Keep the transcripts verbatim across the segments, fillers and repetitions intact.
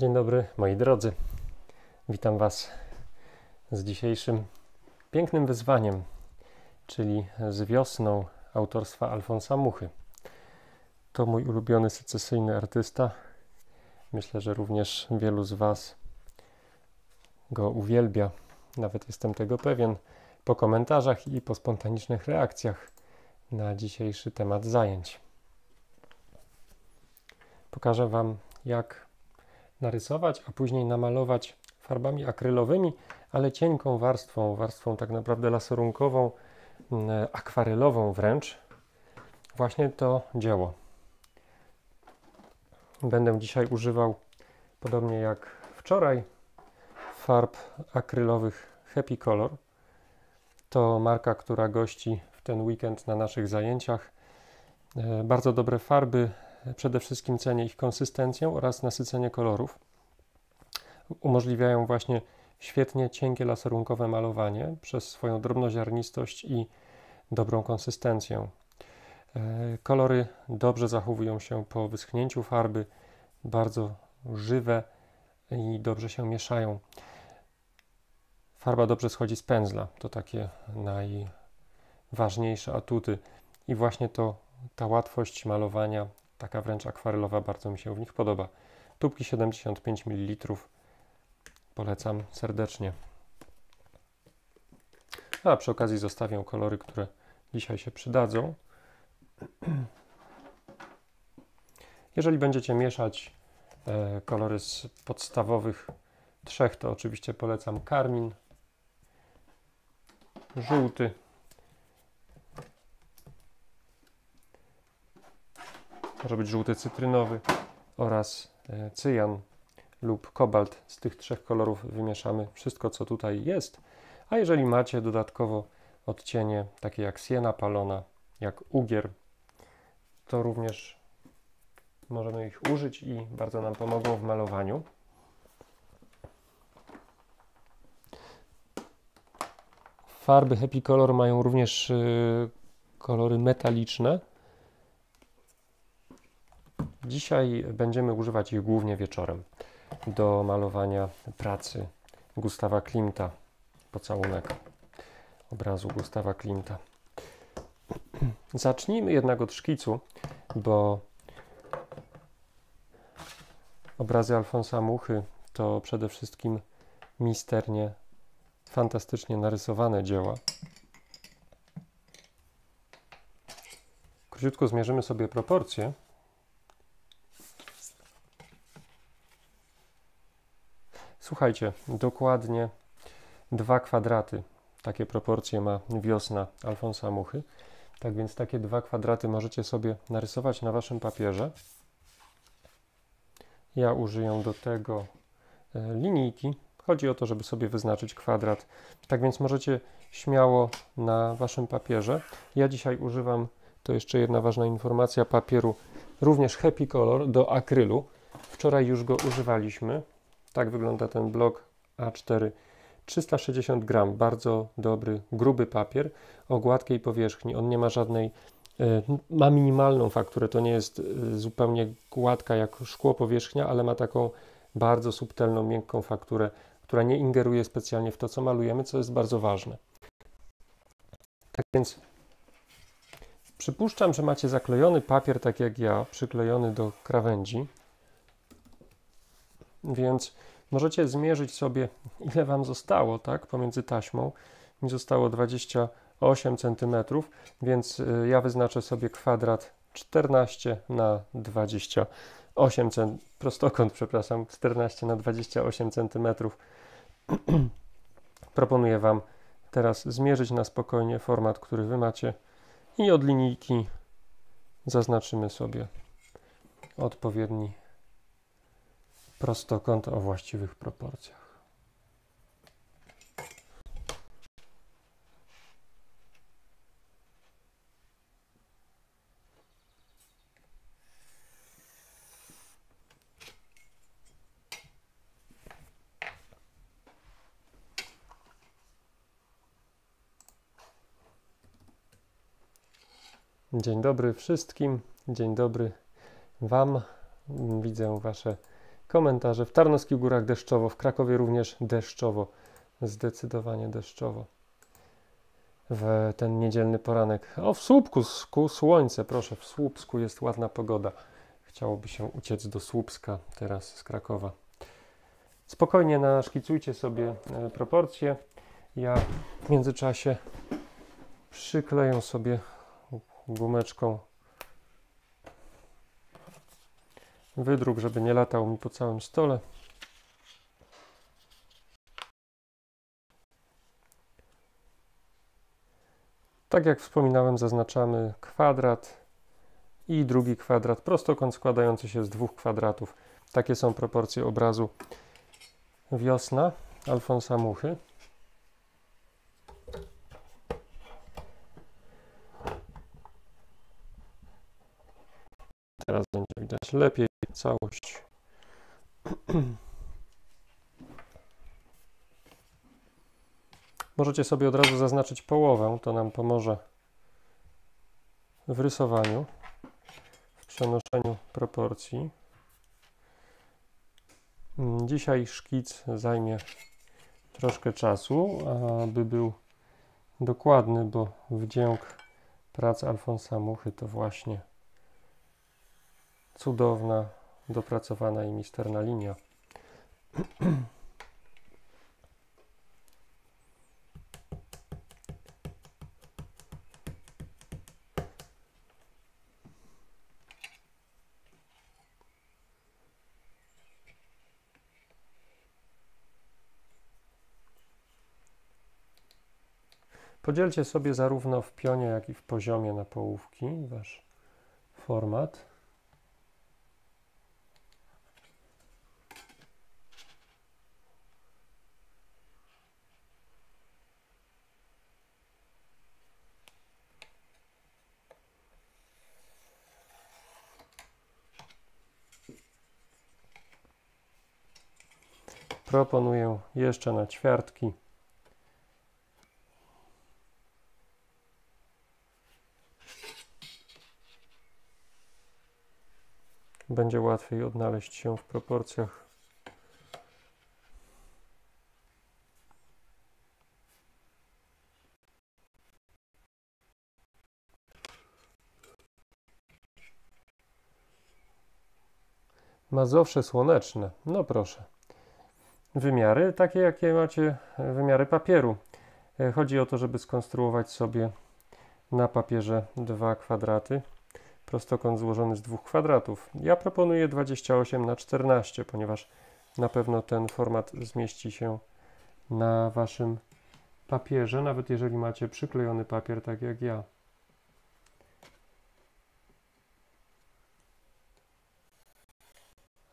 Dzień dobry moi drodzy, witam Was z dzisiejszym pięknym wyzwaniem, czyli z wiosną autorstwa Alfonsa Muchy. To mój ulubiony secesyjny artysta, myślę, że również wielu z Was go uwielbia, nawet jestem tego pewien, po komentarzach i po spontanicznych reakcjach na dzisiejszy temat zajęć. Pokażę Wam, jak narysować, a później namalować farbami akrylowymi, ale cienką warstwą, warstwą tak naprawdę laserunkową, akwarelową wręcz, właśnie to dzieło. Będę dzisiaj używał, podobnie jak wczoraj, farb akrylowych Happy Color. To marka, która gości w ten weekend na naszych zajęciach. Bardzo dobre farby. Przede wszystkim cenię ich konsystencję oraz nasycenie kolorów. Umożliwiają właśnie świetnie cienkie laserunkowe malowanie przez swoją drobnoziarnistość i dobrą konsystencję. Kolory dobrze zachowują się po wyschnięciu farby, bardzo żywe i dobrze się mieszają. Farba dobrze schodzi z pędzla, to takie najważniejsze atuty. I właśnie to ta łatwość malowania, taka wręcz akwarelowa, bardzo mi się w nich podoba. Tubki siedemdziesiąt pięć mililitrów. Polecam serdecznie. A przy okazji zostawię kolory, które dzisiaj się przydadzą. Jeżeli będziecie mieszać e, kolory z podstawowych trzech, to oczywiście polecam karmin, żółty może być żółty cytrynowy oraz cyjan lub kobalt. Z tych trzech kolorów wymieszamy wszystko, co tutaj jest. A jeżeli macie dodatkowo odcienie takie jak siena palona, jak ugier, to również możemy ich użyć i bardzo nam pomogą w malowaniu. Farby Happy Color mają również kolory metaliczne. Dzisiaj będziemy używać ich głównie wieczorem do malowania pracy Gustawa Klimta, pocałunek obrazu Gustawa Klimta. Zacznijmy jednak od szkicu, bo obrazy Alfonsa Muchy to przede wszystkim misternie, fantastycznie narysowane dzieła. Króciutko zmierzymy sobie proporcje. Słuchajcie, dokładnie dwa kwadraty, takie proporcje ma wiosna Alfonsa Muchy. Tak więc takie dwa kwadraty możecie sobie narysować na waszym papierze. Ja użyję do tego linijki. Chodzi o to, żeby sobie wyznaczyć kwadrat. Tak więc możecie śmiało na waszym papierze. Ja dzisiaj używam, to jeszcze jedna ważna informacja, papieru również Happy Color do akrylu. Wczoraj już go używaliśmy. Tak wygląda ten blok A cztery, trzysta sześćdziesiąt gramów, bardzo dobry, gruby papier o gładkiej powierzchni. On nie ma żadnej, ma minimalną fakturę, to nie jest zupełnie gładka jak szkło powierzchnia, ale ma taką bardzo subtelną, miękką fakturę, która nie ingeruje specjalnie w to, co malujemy, co jest bardzo ważne. Tak więc przypuszczam, że macie zaklejony papier, tak jak ja, przyklejony do krawędzi. Więc możecie zmierzyć sobie, ile Wam zostało, tak, pomiędzy taśmą. Mi zostało dwadzieścia osiem centymetrów, więc ja wyznaczę sobie kwadrat czternaście na dwadzieścia osiem centymetrów, prostokąt, przepraszam, czternaście na dwadzieścia osiem centymetrów. Proponuję Wam teraz zmierzyć na spokojnie format, który Wy macie i od linijki zaznaczymy sobie odpowiedni prostokąt o właściwych proporcjach. Dzień dobry wszystkim, dzień dobry Wam. Widzę Wasze komentarze. W Tarnowskich Górach deszczowo, w Krakowie również deszczowo, zdecydowanie deszczowo. W ten niedzielny poranek. O, w Słupsku słońce, proszę, w Słupsku jest ładna pogoda. Chciałoby się uciec do Słupska teraz z Krakowa. Spokojnie naszkicujcie sobie proporcje. Ja w międzyczasie przykleję sobie gumeczką wydruk, żeby nie latał mi po całym stole. Tak jak wspominałem, zaznaczamy kwadrat i drugi kwadrat, prostokąt składający się z dwóch kwadratów. Takie są proporcje obrazu Wiosna Alfonsa Muchy. Teraz będzie widać lepiej całość. Możecie sobie od razu zaznaczyć połowę, to nam pomoże w rysowaniu, w przenoszeniu proporcji. Dzisiaj szkic zajmie troszkę czasu, aby był dokładny, bo wdzięk prac Alfonsa Muchy to właśnie cudowna, dopracowana i misterna linia. Podzielcie sobie zarówno w pionie, jak i w poziomie na połówki wasz format. Proponuję jeszcze na ćwiartki. Będzie łatwiej odnaleźć się w proporcjach. Mazowsze słoneczne. No proszę. Wymiary takie, jakie macie wymiary papieru. Chodzi o to, żeby skonstruować sobie na papierze dwa kwadraty. Prostokąt złożony z dwóch kwadratów. Ja proponuję dwadzieścia osiem na czternaście, ponieważ na pewno ten format zmieści się na waszym papierze, nawet jeżeli macie przyklejony papier, tak jak ja.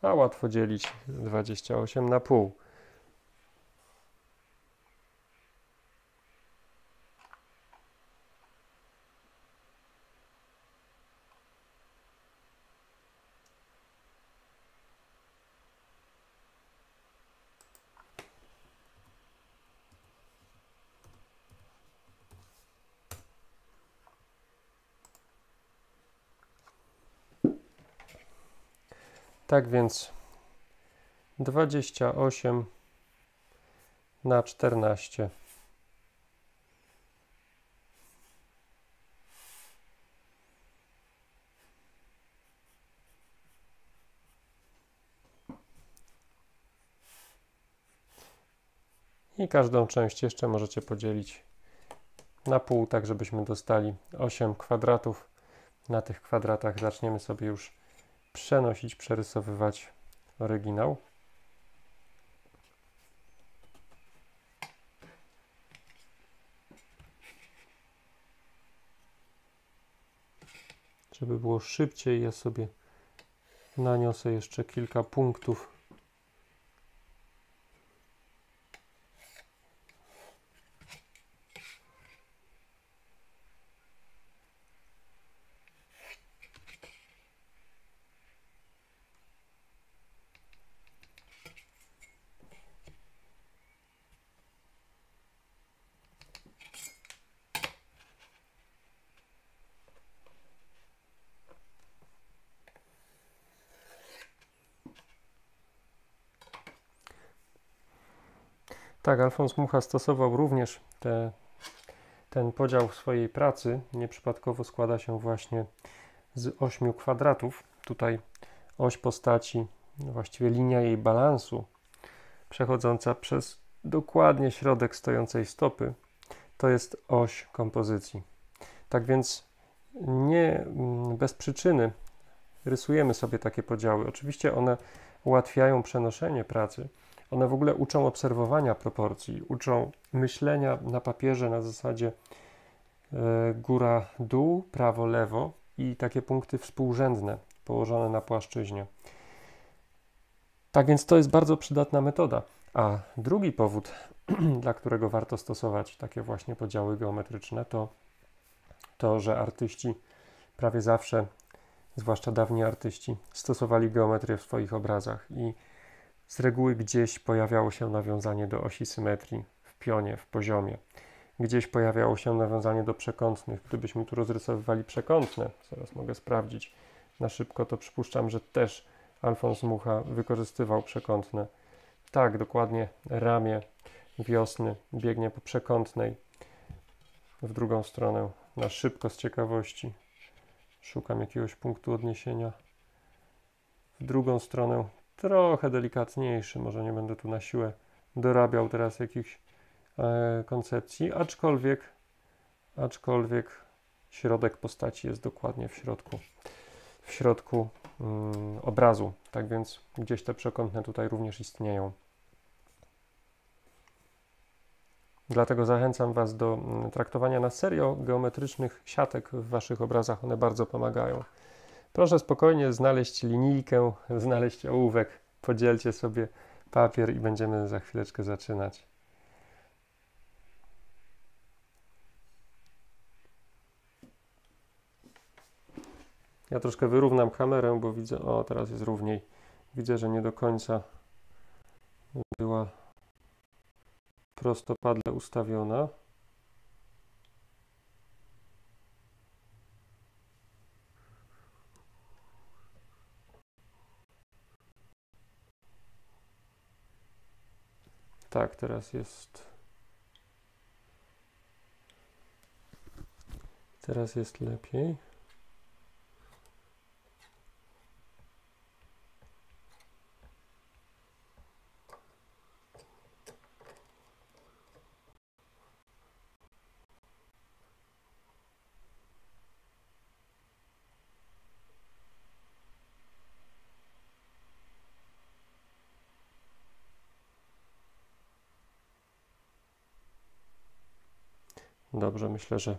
A łatwo dzielić dwadzieścia osiem na pół. Tak więc dwadzieścia osiem na czternaście. I każdą część jeszcze możecie podzielić na pół, tak żebyśmy dostali osiem kwadratów. Na tych kwadratach zaczniemy sobie już przenosić, przerysowywać oryginał. Żeby było szybciej, ja sobie naniosę jeszcze kilka punktów. Tak, Alfons Mucha stosował również te, ten podział w swojej pracy. Nieprzypadkowo składa się właśnie z ośmiu kwadratów. Tutaj oś postaci, właściwie linia jej balansu, przechodząca przez dokładnie środek stojącej stopy, to jest oś kompozycji. Tak więc nie bez przyczyny rysujemy sobie takie podziały. Oczywiście one ułatwiają przenoszenie pracy. One w ogóle uczą obserwowania proporcji, uczą myślenia na papierze na zasadzie góra-dół, prawo-lewo i takie punkty współrzędne położone na płaszczyźnie. Tak więc to jest bardzo przydatna metoda. A drugi powód, dla którego warto stosować takie właśnie podziały geometryczne, to to, że artyści prawie zawsze, zwłaszcza dawni artyści, stosowali geometrię w swoich obrazach i z reguły gdzieś pojawiało się nawiązanie do osi symetrii w pionie, w poziomie. Gdzieś pojawiało się nawiązanie do przekątnych. Gdybyśmy tu rozrysowywali przekątne, zaraz mogę sprawdzić na szybko, to przypuszczam, że też Alfons Mucha wykorzystywał przekątne. Tak, dokładnie ramię wiosny biegnie po przekątnej w drugą stronę. Na szybko, z ciekawości, szukam jakiegoś punktu odniesienia. W drugą stronę trochę delikatniejszy, może nie będę tu na siłę dorabiał teraz jakichś e, koncepcji, aczkolwiek, aczkolwiek środek postaci jest dokładnie w środku, w środku mm, obrazu, tak więc gdzieś te przekątne tutaj również istnieją. Dlatego zachęcam Was do traktowania na serio geometrycznych siatek w Waszych obrazach. One bardzo pomagają. Proszę spokojnie znaleźć linijkę, znaleźć ołówek, podzielcie sobie papier i będziemy za chwileczkę zaczynać. Ja troszkę wyrównam kamerę, bo widzę, o teraz jest równiej. Widzę, że nie do końca była prostopadle ustawiona. Tak, teraz jest. Teraz jest lepiej. Dobrze, myślę, że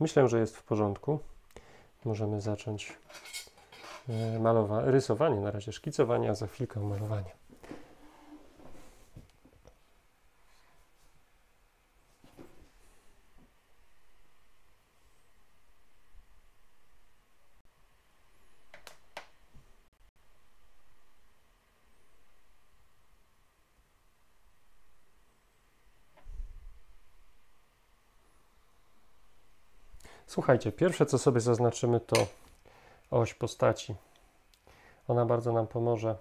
myślę, że jest w porządku. Możemy zacząć malowanie, rysowanie na razie, szkicowanie, a za chwilkę malowanie. Słuchajcie, pierwsze co sobie zaznaczymy to oś postaci. Ona bardzo nam pomoże.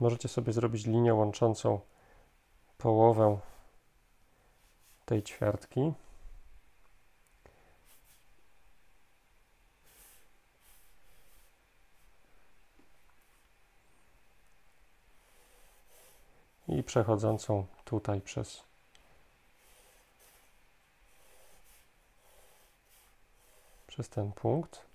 Możecie sobie zrobić linię łączącą połowę tej ćwiartki. I przechodzącą tutaj przez przez ten punkt.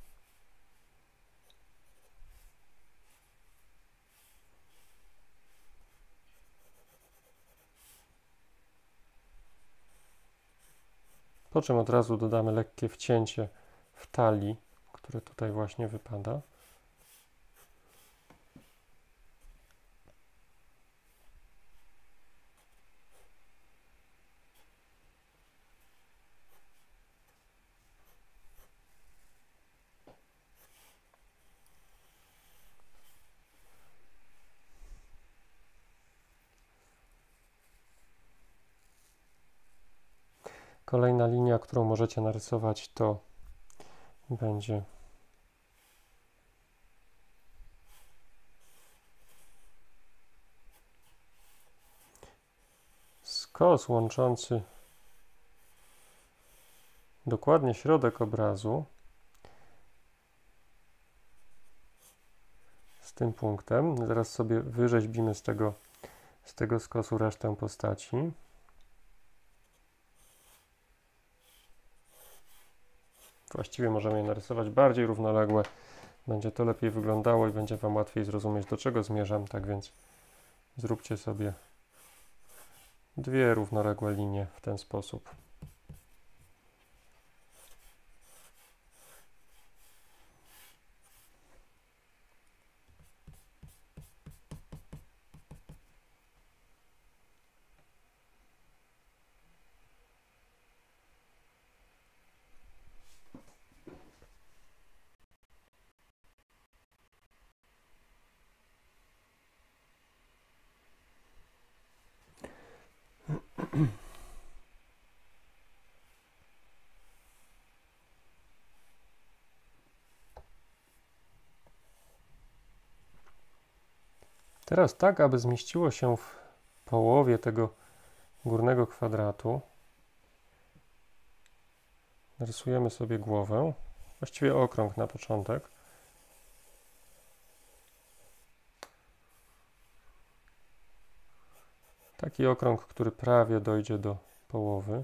Po czym od razu dodamy lekkie wcięcie w talii, które tutaj właśnie wypada. Kolejna linia, którą możecie narysować, to będzie Kos łączący dokładnie środek obrazu z tym punktem. Zaraz sobie wyrzeźbimy z tego, z tego skosu resztę postaci. Właściwie możemy je narysować bardziej równoległe. Będzie to lepiej wyglądało i będzie Wam łatwiej zrozumieć, do czego zmierzam. Tak więc zróbcie sobie dwie równoległe linie w ten sposób. Teraz tak, aby zmieściło się w połowie tego górnego kwadratu. Narysujemy sobie głowę, właściwie okrąg na początek. Taki okrąg, który prawie dojdzie do połowy.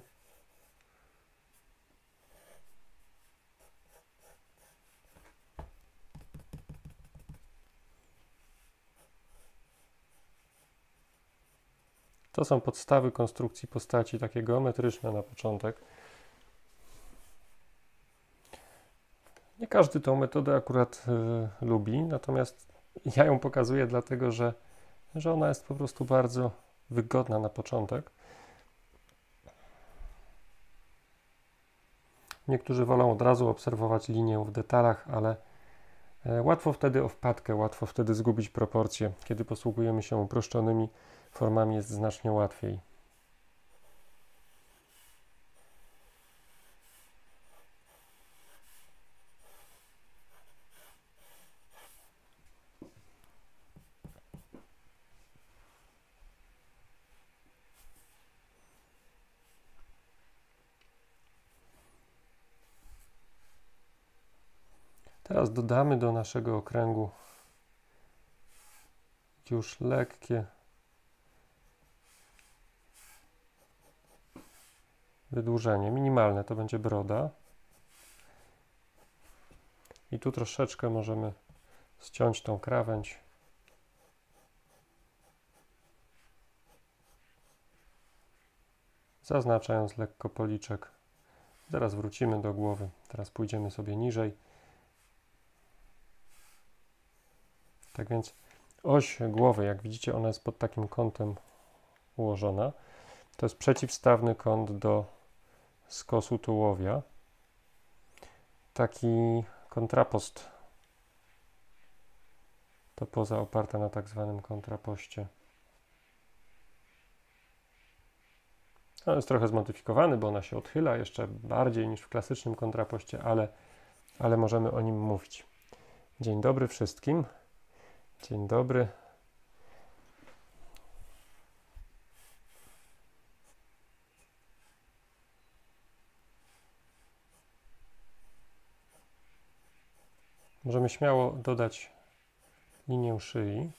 To są podstawy konstrukcji postaci, takie geometryczne na początek. Nie każdy tą metodę akurat y, lubi, natomiast ja ją pokazuję dlatego, że, że ona jest po prostu bardzo wygodna na początek. Niektórzy wolą od razu obserwować linię w detalach, ale y, łatwo wtedy o wpadkę, łatwo wtedy zgubić proporcje, kiedy posługujemy się uproszczonymi formami jest znacznie łatwiej. Teraz dodamy do naszego okręgu już lekkie wydłużenie, minimalne, to będzie broda. I tu troszeczkę możemy ściąć tą krawędź. Zaznaczając lekko policzek. Zaraz wrócimy do głowy. Teraz pójdziemy sobie niżej. Tak więc oś głowy, jak widzicie, ona jest pod takim kątem ułożona. To jest przeciwstawny kąt do skosu tułowia. Taki kontrapost. To poza oparta na tak zwanym kontrapoście. On jest trochę zmodyfikowany, bo ona się odchyla jeszcze bardziej niż w klasycznym kontrapoście, ale, ale możemy o nim mówić. Dzień dobry wszystkim. Dzień dobry. Możemy śmiało dodać linię szyi.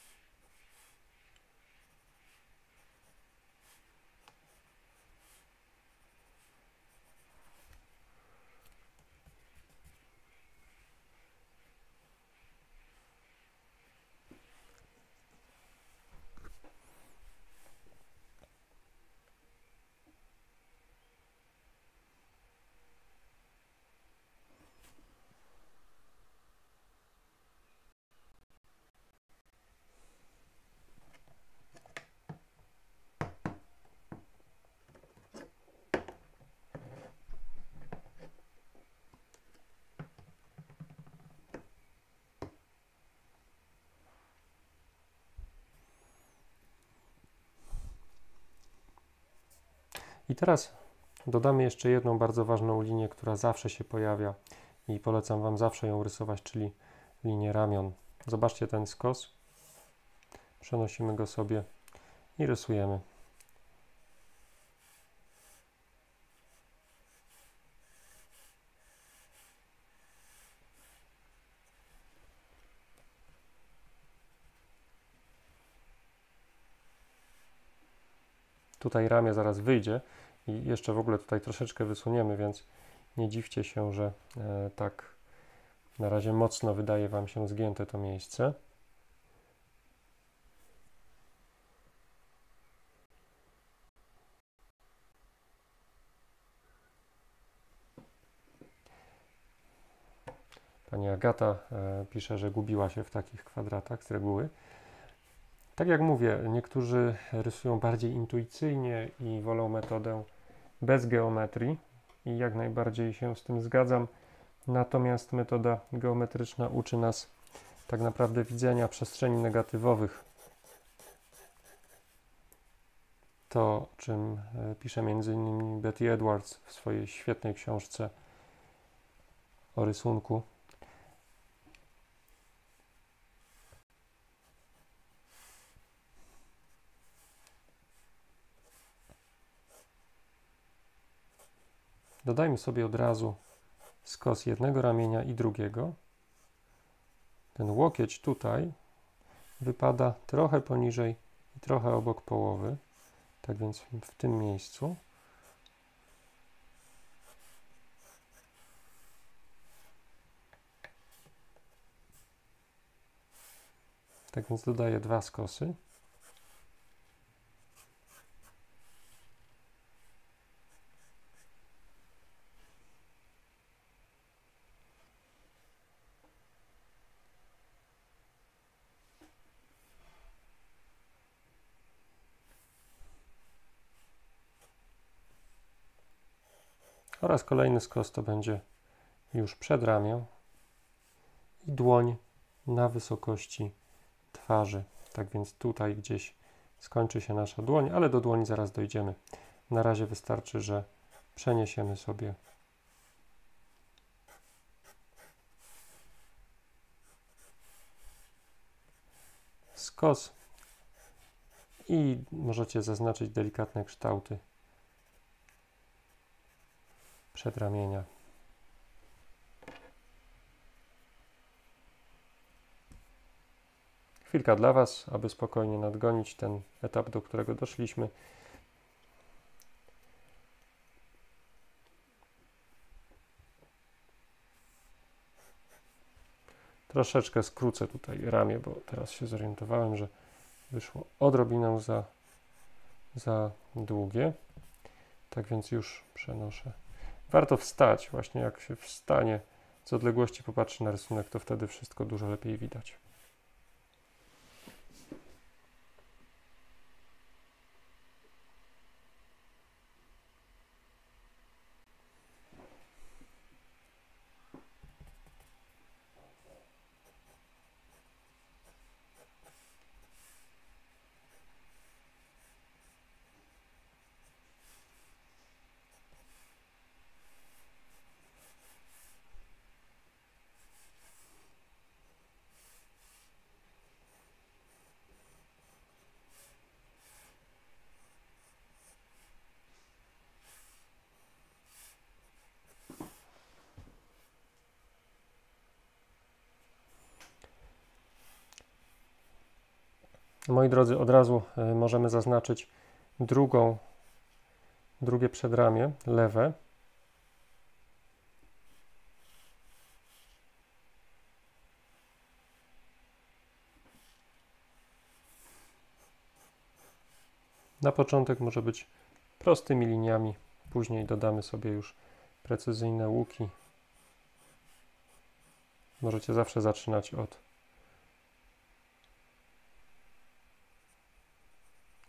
I teraz dodamy jeszcze jedną bardzo ważną linię, która zawsze się pojawia i polecam Wam zawsze ją rysować, czyli linię ramion. Zobaczcie ten skos, przenosimy go sobie i rysujemy. tutaj ramię zaraz wyjdzie i jeszcze w ogóle tutaj troszeczkę wysuniemy, więc nie dziwcie się, że e, tak na razie mocno wydaje Wam się zgięte to miejsce. Pani Agata e, pisze, że gubiła się w takich kwadratach z reguły. Tak jak mówię, niektórzy rysują bardziej intuicyjnie i wolą metodę bez geometrii i jak najbardziej się z tym zgadzam. Natomiast metoda geometryczna uczy nas tak naprawdę widzenia przestrzeni negatywowych. To, o czym pisze między innymi Betty Edwards w swojej świetnej książce o rysunku. Dodajmy sobie od razu skos jednego ramienia i drugiego. Ten łokieć tutaj wypada trochę poniżej i trochę obok połowy. Tak więc w tym miejscu. Tak więc dodaję dwa skosy. Oraz kolejny skos to będzie już przedramię i dłoń na wysokości twarzy. Tak więc tutaj gdzieś skończy się nasza dłoń, ale do dłoni zaraz dojdziemy. Na razie wystarczy, że przeniesiemy sobie skos i możecie zaznaczyć delikatne kształty przedramienia. Chwilka dla Was, aby spokojnie nadgonić ten etap, do którego doszliśmy. Troszeczkę skrócę tutaj ramię, bo teraz się zorientowałem, że wyszło odrobinę za, za długie. Tak więc już przenoszę. Warto wstać, właśnie jak się wstanie, z odległości popatrzy na rysunek, to wtedy wszystko dużo lepiej widać. Moi drodzy, od razu możemy zaznaczyć drugą, drugie przedramię, lewe. Na początek może być prostymi liniami, później dodamy sobie już precyzyjne łuki. Możecie zawsze zaczynać od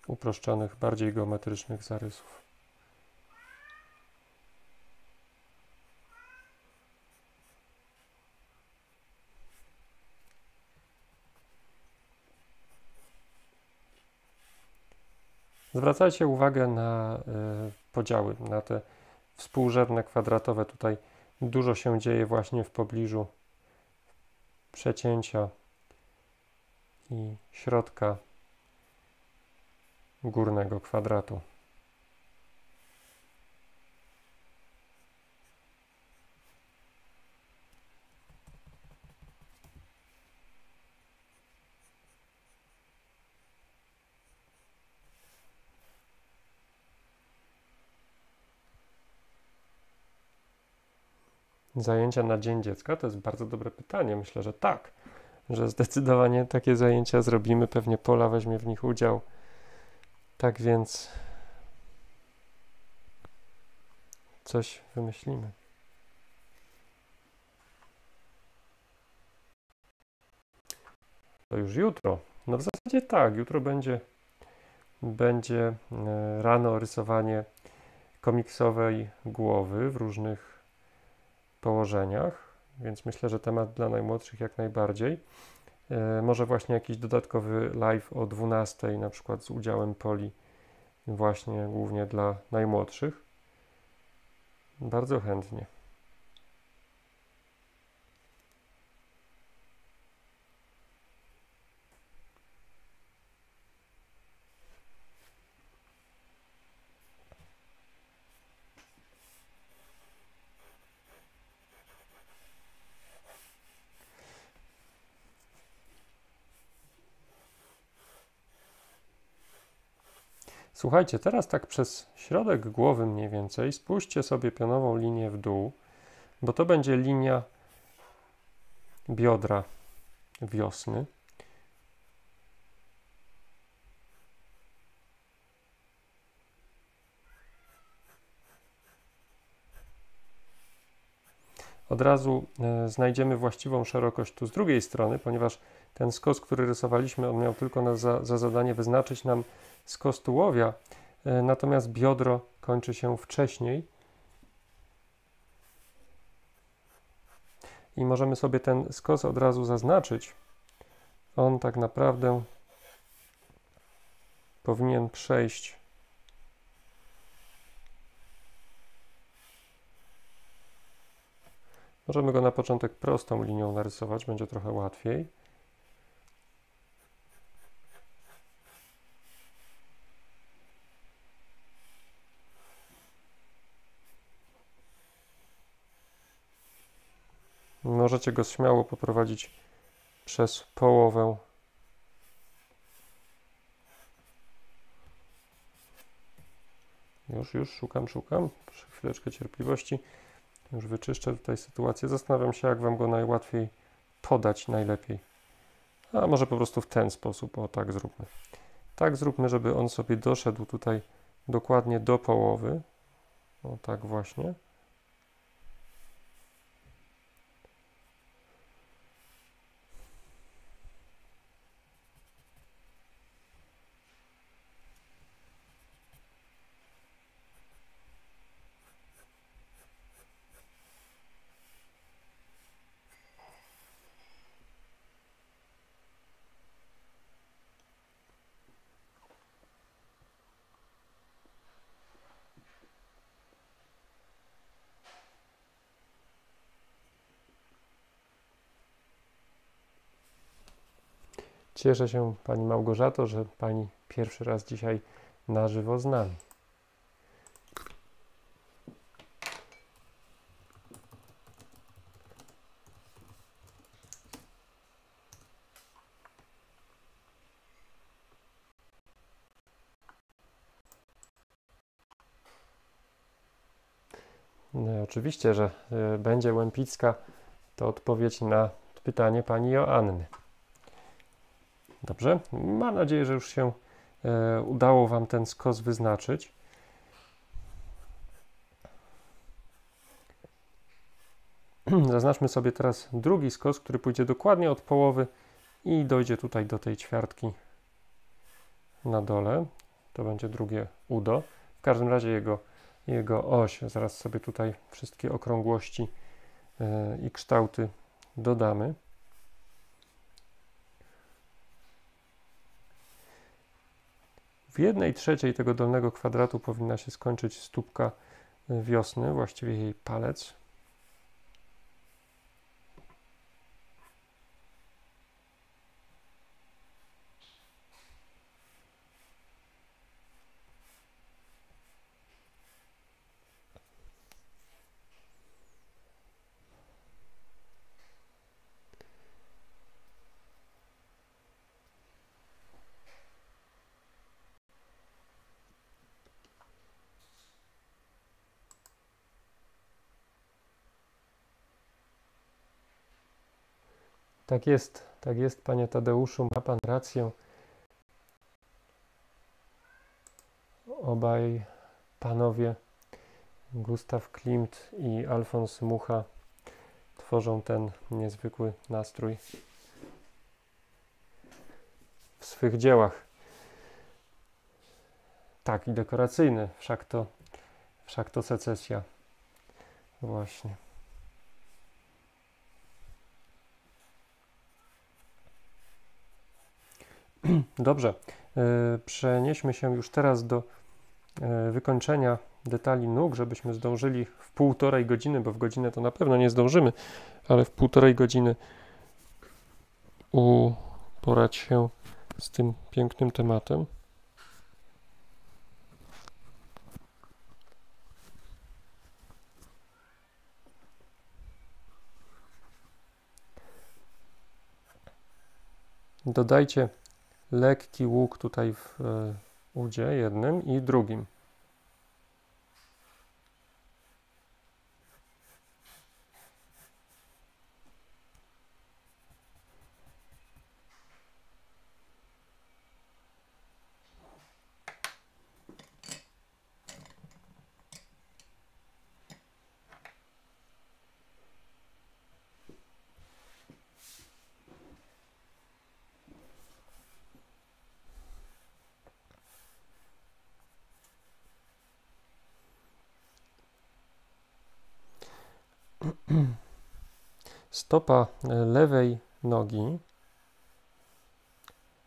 uproszczonych, bardziej geometrycznych zarysów. Zwracajcie uwagę na y, podziały, na te współrzędne kwadratowe. Tutaj dużo się dzieje właśnie w pobliżu przecięcia i środka górnego kwadratu. Zajęcia na Dzień Dziecka? To jest bardzo dobre pytanie. Myślę, że tak, że zdecydowanie takie zajęcia zrobimy. Pewnie Pola weźmie w nich udział. Tak więc coś wymyślimy. To już jutro. No w zasadzie tak, jutro będzie, będzie rano rysowanie komiksowej głowy w różnych położeniach, więc myślę, że temat dla najmłodszych jak najbardziej. E, może właśnie jakiś dodatkowy live o dwunastej, na przykład z udziałem Poli, właśnie głównie dla najmłodszych. Bardzo chętnie. Słuchajcie, teraz tak przez środek głowy mniej więcej spójrzcie sobie pionową linię w dół, bo to będzie linia biodra wiosny. Od razu e, znajdziemy właściwą szerokość tu z drugiej strony, ponieważ ten skos, który rysowaliśmy, on miał tylko na za, za zadanie wyznaczyć nam skos tułowia, e, natomiast biodro kończy się wcześniej. I możemy sobie ten skos od razu zaznaczyć. On tak naprawdę powinien przejść . Możemy go na początek prostą linią narysować, będzie trochę łatwiej. Możecie go śmiało poprowadzić przez połowę. Już, już, szukam, szukam. Proszę chwileczkę cierpliwości. Już wyczyszczę tutaj sytuację. Zastanawiam się, jak Wam go najłatwiej podać, najlepiej. A może po prostu w ten sposób. O, tak zróbmy. Tak zróbmy, żeby on sobie doszedł tutaj dokładnie do połowy. O, tak właśnie. Cieszę się, Pani Małgorzato, że Pani pierwszy raz dzisiaj na żywo z nami. No, oczywiście, że y, będzie Łępicka, to odpowiedź na pytanie Pani Joanny. Dobrze, mam nadzieję, że już się e, udało Wam ten skos wyznaczyć. Zaznaczmy sobie teraz drugi skos, który pójdzie dokładnie od połowy i dojdzie tutaj do tej ćwiartki na dole. To będzie drugie udo. W każdym razie jego, jego oś. Zaraz sobie tutaj wszystkie okrągłości e, i kształty dodamy. W jednej trzeciej tego dolnego kwadratu powinna się skończyć stópka wiosny, właściwie jej palec. Tak jest, tak jest, panie Tadeuszu, ma pan rację. Obaj panowie, Gustav Klimt i Alfons Mucha, tworzą ten niezwykły nastrój w swych dziełach. Tak, i dekoracyjny, wszak to, wszak to secesja. Właśnie. Dobrze, przenieśmy się już teraz do wykończenia detali nóg, żebyśmy zdążyli w półtorej godziny, bo w godzinę to na pewno nie zdążymy, ale w półtorej godziny uporać się z tym pięknym tematem. Dodajcie lekki łuk tutaj w udzie jednym i drugim. Stopa lewej nogi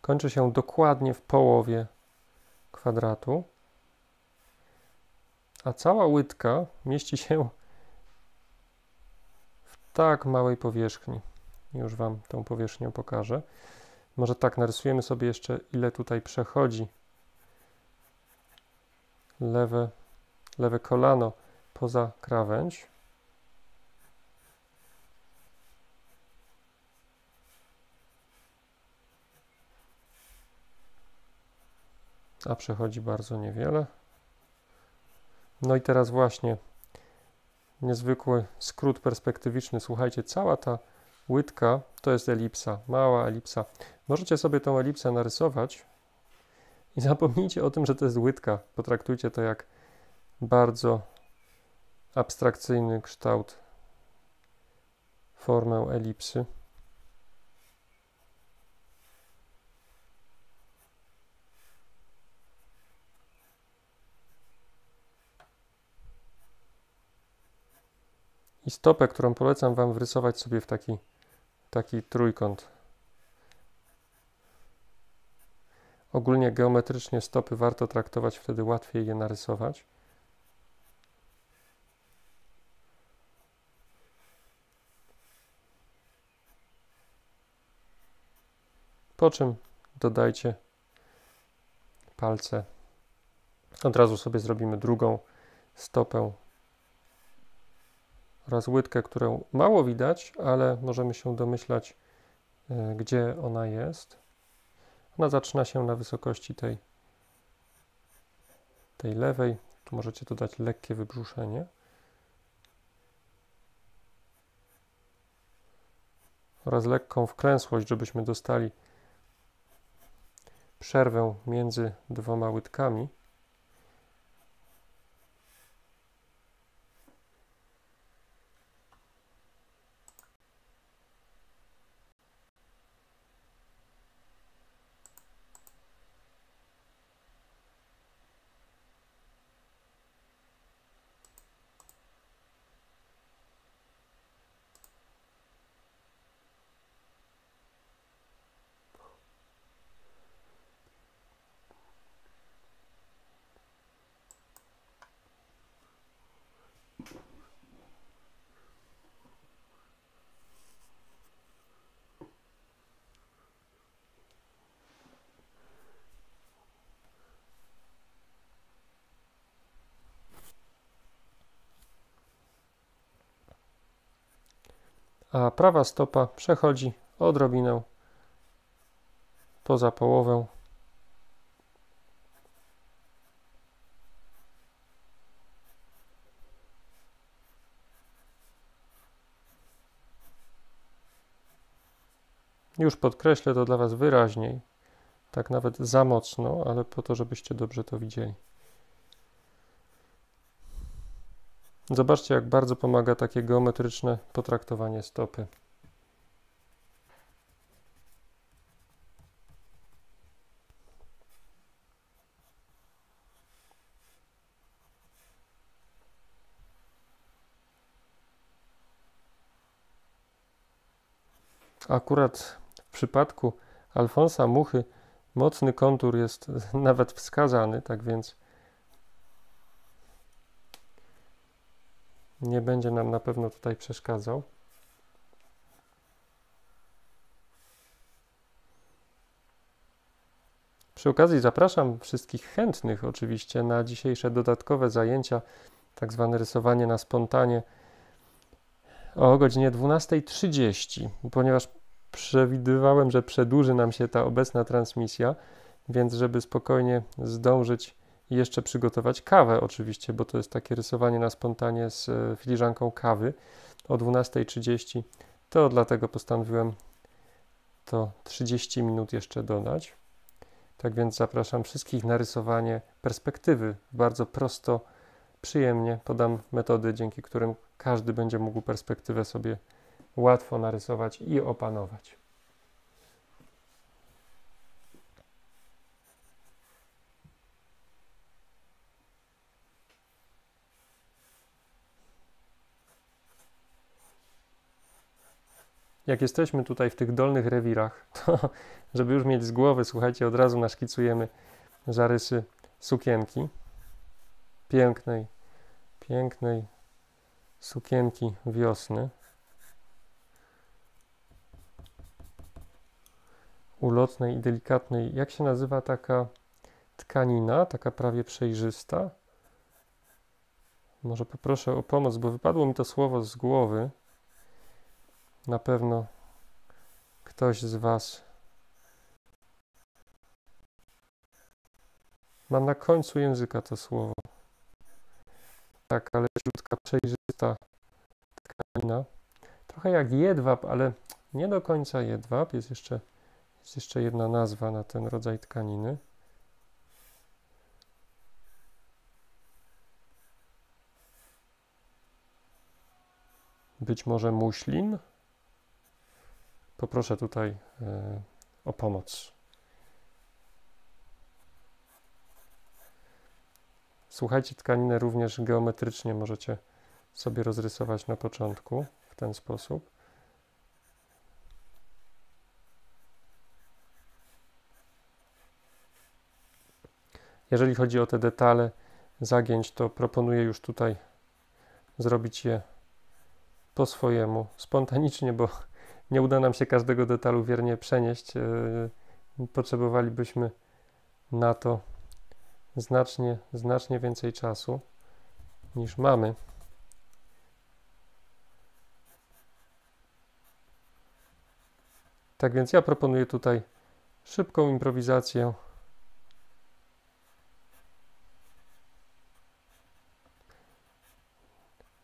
kończy się dokładnie w połowie kwadratu, a cała łydka mieści się w tak małej powierzchni. Już wam tą powierzchnię pokażę. Może tak narysujemy sobie jeszcze, ile tutaj przechodzi lewe, lewe kolano poza krawędź. A przechodzi bardzo niewiele. No i teraz właśnie niezwykły skrót perspektywiczny. Słuchajcie, cała ta łydka to jest elipsa, mała elipsa. Możecie sobie tą elipsę narysować i zapomnijcie o tym, że to jest łydka. Potraktujcie to jak bardzo abstrakcyjny kształt, formę elipsy. I stopę, którą polecam wam wrysować sobie w taki, taki trójkąt. Ogólnie geometrycznie stopy warto traktować, wtedy łatwiej je narysować. Po czym dodajcie palce. Od razu sobie zrobimy drugą stopę oraz łydkę, którą mało widać, ale możemy się domyślać, y, gdzie ona jest. Ona zaczyna się na wysokości tej, tej lewej. Tu możecie dodać lekkie wybrzuszenie. Oraz lekką wklęsłość, żebyśmy dostali przerwę między dwoma łydkami. A prawa stopa przechodzi odrobinę poza połowę. Już podkreślę to dla Was wyraźniej, tak nawet za mocno, ale po to, żebyście dobrze to widzieli. Zobaczcie, jak bardzo pomaga takie geometryczne potraktowanie stopy. Akurat w przypadku Alfonsa Muchy mocny kontur jest nawet wskazany, tak więc nie będzie nam na pewno tutaj przeszkadzał. Przy okazji zapraszam wszystkich chętnych oczywiście na dzisiejsze dodatkowe zajęcia, tak zwane rysowanie na spontanie o godzinie dwunastej trzydzieści, ponieważ przewidywałem, że przedłuży nam się ta obecna transmisja, więc żeby spokojnie zdążyć jeszcze przygotować kawę oczywiście, bo to jest takie rysowanie na spontanie z filiżanką kawy o dwunastej trzydzieści, to dlatego postanowiłem to trzydzieści minut jeszcze dodać. Tak więc zapraszam wszystkich na rysowanie perspektywy. Bardzo prosto, przyjemnie podam metody, dzięki którym każdy będzie mógł perspektywę sobie łatwo narysować i opanować. Jak jesteśmy tutaj w tych dolnych rewirach, to żeby już mieć z głowy, słuchajcie, od razu naszkicujemy zarysy sukienki. Pięknej, pięknej sukienki wiosny. Ulotnej i delikatnej. Jak się nazywa taka tkanina, taka prawie przejrzysta? Może poproszę o pomoc, bo wypadło mi to słowo z głowy. Na pewno ktoś z Was ma na końcu języka to słowo. Tak, ale ciutka, przejrzysta tkanina. Trochę jak jedwab, ale nie do końca jedwab. Jest jeszcze, jest jeszcze jedna nazwa na ten rodzaj tkaniny. Być może muślin? Poproszę tutaj y, o pomoc. Słuchajcie, tkaninę również geometrycznie możecie sobie rozrysować na początku w ten sposób. Jeżeli chodzi o te detale zagięć, to proponuję już tutaj zrobić je po swojemu, spontanicznie, bo nie uda nam się każdego detalu wiernie przenieść. Potrzebowalibyśmy na to znacznie, znacznie więcej czasu niż mamy. Tak więc ja proponuję tutaj szybką improwizację.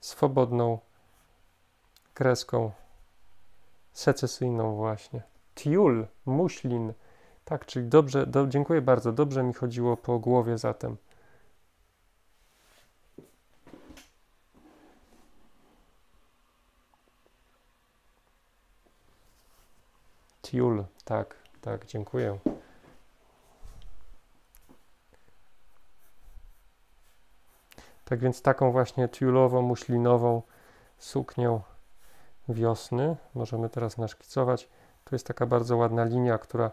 Swobodną kreską secesyjną właśnie. Tiul, muślin. Tak, czyli dobrze, do, dziękuję bardzo, dobrze mi chodziło po głowie zatem. Tiul, tak, tak, dziękuję. Tak więc taką właśnie tiulową, muślinową suknię wiosny możemy teraz naszkicować. Tu jest taka bardzo ładna linia, która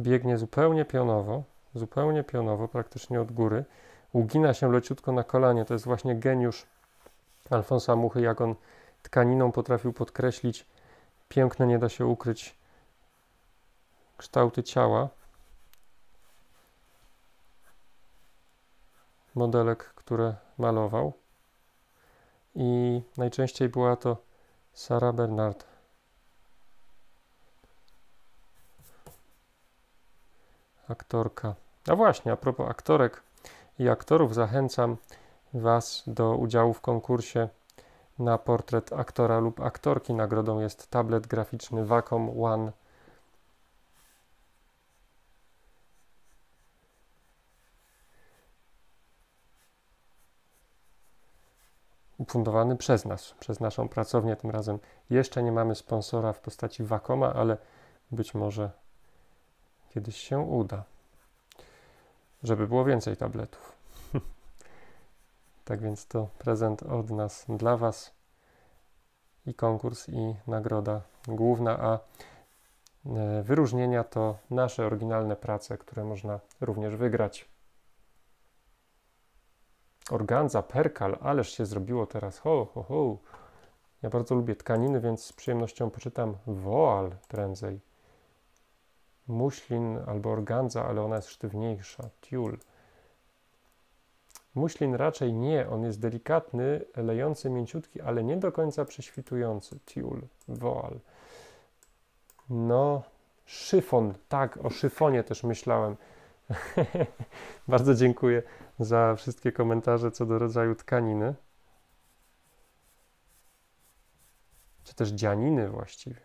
biegnie zupełnie pionowo, zupełnie pionowo, praktycznie od góry. Ugina się leciutko na kolanie. To jest właśnie geniusz Alfonsa Muchy, jak on tkaniną potrafił podkreślić piękne, nie da się ukryć, kształty ciała modelek, które malował. I najczęściej była to Sarah Bernhardt. Aktorka. A właśnie, a propos aktorek i aktorów, zachęcam Was do udziału w konkursie na portret aktora lub aktorki. Nagrodą jest tablet graficzny Wacom One ufundowany przez nas, przez naszą pracownię tym razem. Jeszcze nie mamy sponsora w postaci Wacoma, ale być może kiedyś się uda, żeby było więcej tabletów. Tak więc to prezent od nas dla Was i konkurs, i nagroda główna, a wyróżnienia to nasze oryginalne prace, które można również wygrać. Organza, perkal, ależ się zrobiło teraz, ho, ho, ho. Ja bardzo lubię tkaniny, więc z przyjemnością poczytam woal prędzej. Muślin albo organza, ale ona jest sztywniejsza, tiul. Muślin raczej nie, on jest delikatny, lejący, mięciutki, ale nie do końca prześwitujący, tiul, woal. No, szyfon, tak, o szyfonie też myślałem. Bardzo dziękuję za wszystkie komentarze co do rodzaju tkaniny. Czy też dzianiny właściwie.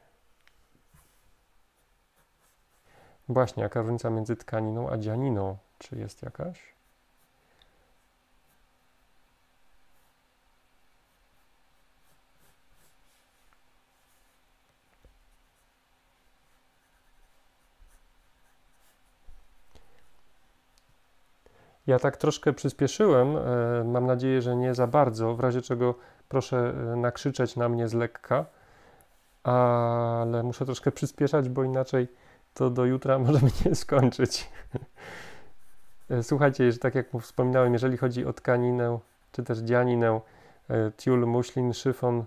Właśnie, jaka różnica między tkaniną a dzianiną? Czy jest jakaś? Ja tak troszkę przyspieszyłem, mam nadzieję, że nie za bardzo, w razie czego proszę nakrzyczeć na mnie z lekka, ale muszę troszkę przyspieszać, bo inaczej to do jutra możemy nie skończyć. Słuchajcie, że tak jak wspominałem, jeżeli chodzi o tkaninę, czy też dzianinę, tiul, muślin, szyfon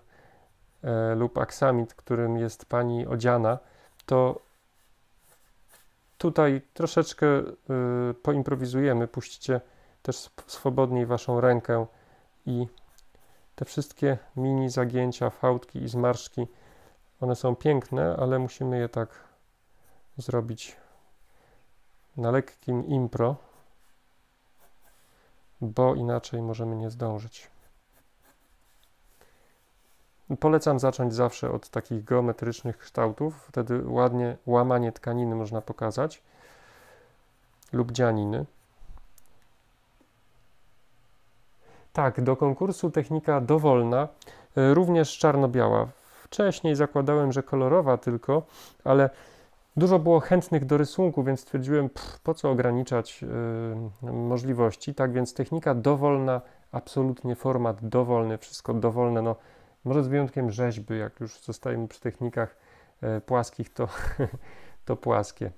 lub aksamit, którym jest pani odziana, to tutaj troszeczkę y, poimprowizujemy, puśćcie też swobodniej Waszą rękę i te wszystkie mini zagięcia, fałdki i zmarszki, one są piękne, ale musimy je tak zrobić na lekkim impro, bo inaczej możemy nie zdążyć. Polecam zacząć zawsze od takich geometrycznych kształtów, wtedy ładnie łamanie tkaniny można pokazać lub dzianiny. Tak, do konkursu technika dowolna, również czarno-biała. Wcześniej zakładałem, że kolorowa tylko, ale dużo było chętnych do rysunku, więc stwierdziłem, pff, po co ograniczać yy, możliwości. Tak więc technika dowolna, absolutnie format dowolny, wszystko dowolne, no. Może z wyjątkiem rzeźby, jak już zostajemy przy technikach e, płaskich, to, to płaskie.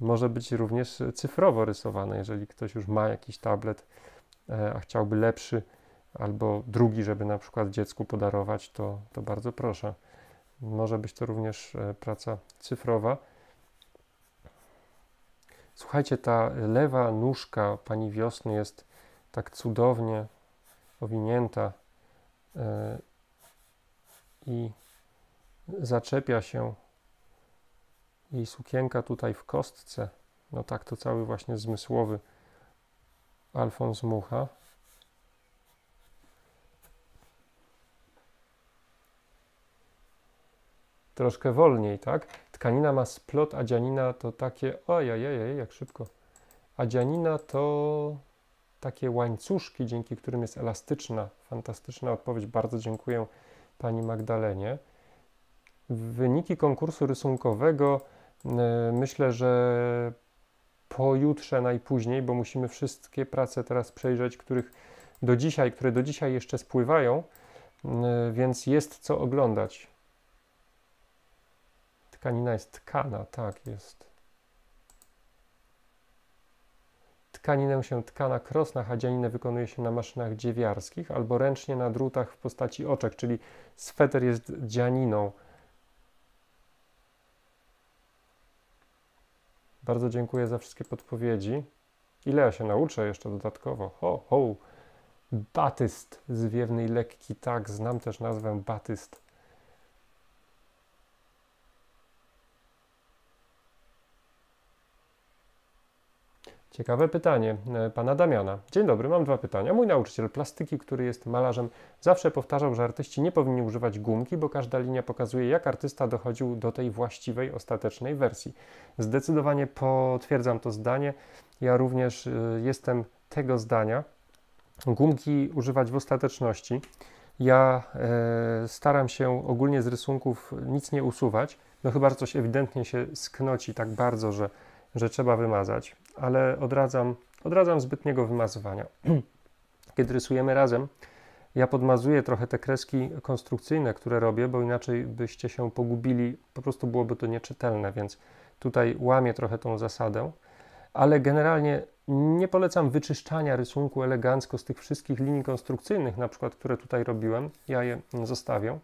Może być również cyfrowo rysowane, jeżeli ktoś już ma jakiś tablet, e, a chciałby lepszy albo drugi, żeby na przykład dziecku podarować, to, to bardzo proszę. Może być to również e, praca cyfrowa. Słuchajcie, ta lewa nóżka pani Wiosny jest tak cudownie owinięta. E, I zaczepia się jej sukienka tutaj w kostce. No tak, to cały właśnie zmysłowy Alfons Mucha. Troszkę wolniej, tak? Tkanina ma splot, a dzianina to takie... Ojej, jak szybko. A dzianina to takie łańcuszki, dzięki którym jest elastyczna. Fantastyczna odpowiedź, bardzo dziękuję Pani Magdalenie. Wyniki konkursu rysunkowego yy, myślę, że pojutrze najpóźniej, bo musimy wszystkie prace teraz przejrzeć, których do dzisiaj, które do dzisiaj jeszcze spływają, yy, więc jest co oglądać. Tkanina jest tkana, tak jest. Tkaninę się tka na krosnach, a dzianinę wykonuje się na maszynach dziewiarskich albo ręcznie na drutach w postaci oczek, czyli sweter jest dzianiną. Bardzo dziękuję za wszystkie podpowiedzi. Ile ja się nauczę jeszcze dodatkowo? Ho, ho! Batyst, zwiewny i lekki, tak, znam też nazwę batyst. Ciekawe pytanie pana Damiana. Dzień dobry, mam dwa pytania. Mój nauczyciel plastyki, który jest malarzem, zawsze powtarzał, że artyści nie powinni używać gumki, bo każda linia pokazuje, jak artysta dochodził do tej właściwej, ostatecznej wersji. Zdecydowanie potwierdzam to zdanie. Ja również y, jestem tego zdania. Gumki używać w ostateczności. Ja e, staram się ogólnie z rysunków nic nie usuwać, no chyba że coś ewidentnie się sknoci tak bardzo, że, że trzeba wymazać, ale odradzam, odradzam zbytniego wymazywania. Kiedy rysujemy razem, ja podmazuję trochę te kreski konstrukcyjne, które robię, bo inaczej byście się pogubili, po prostu byłoby to nieczytelne, więc tutaj łamię trochę tą zasadę, ale generalnie nie polecam wyczyszczania rysunku elegancko z tych wszystkich linii konstrukcyjnych, na przykład, które tutaj robiłem. Ja je zostawię,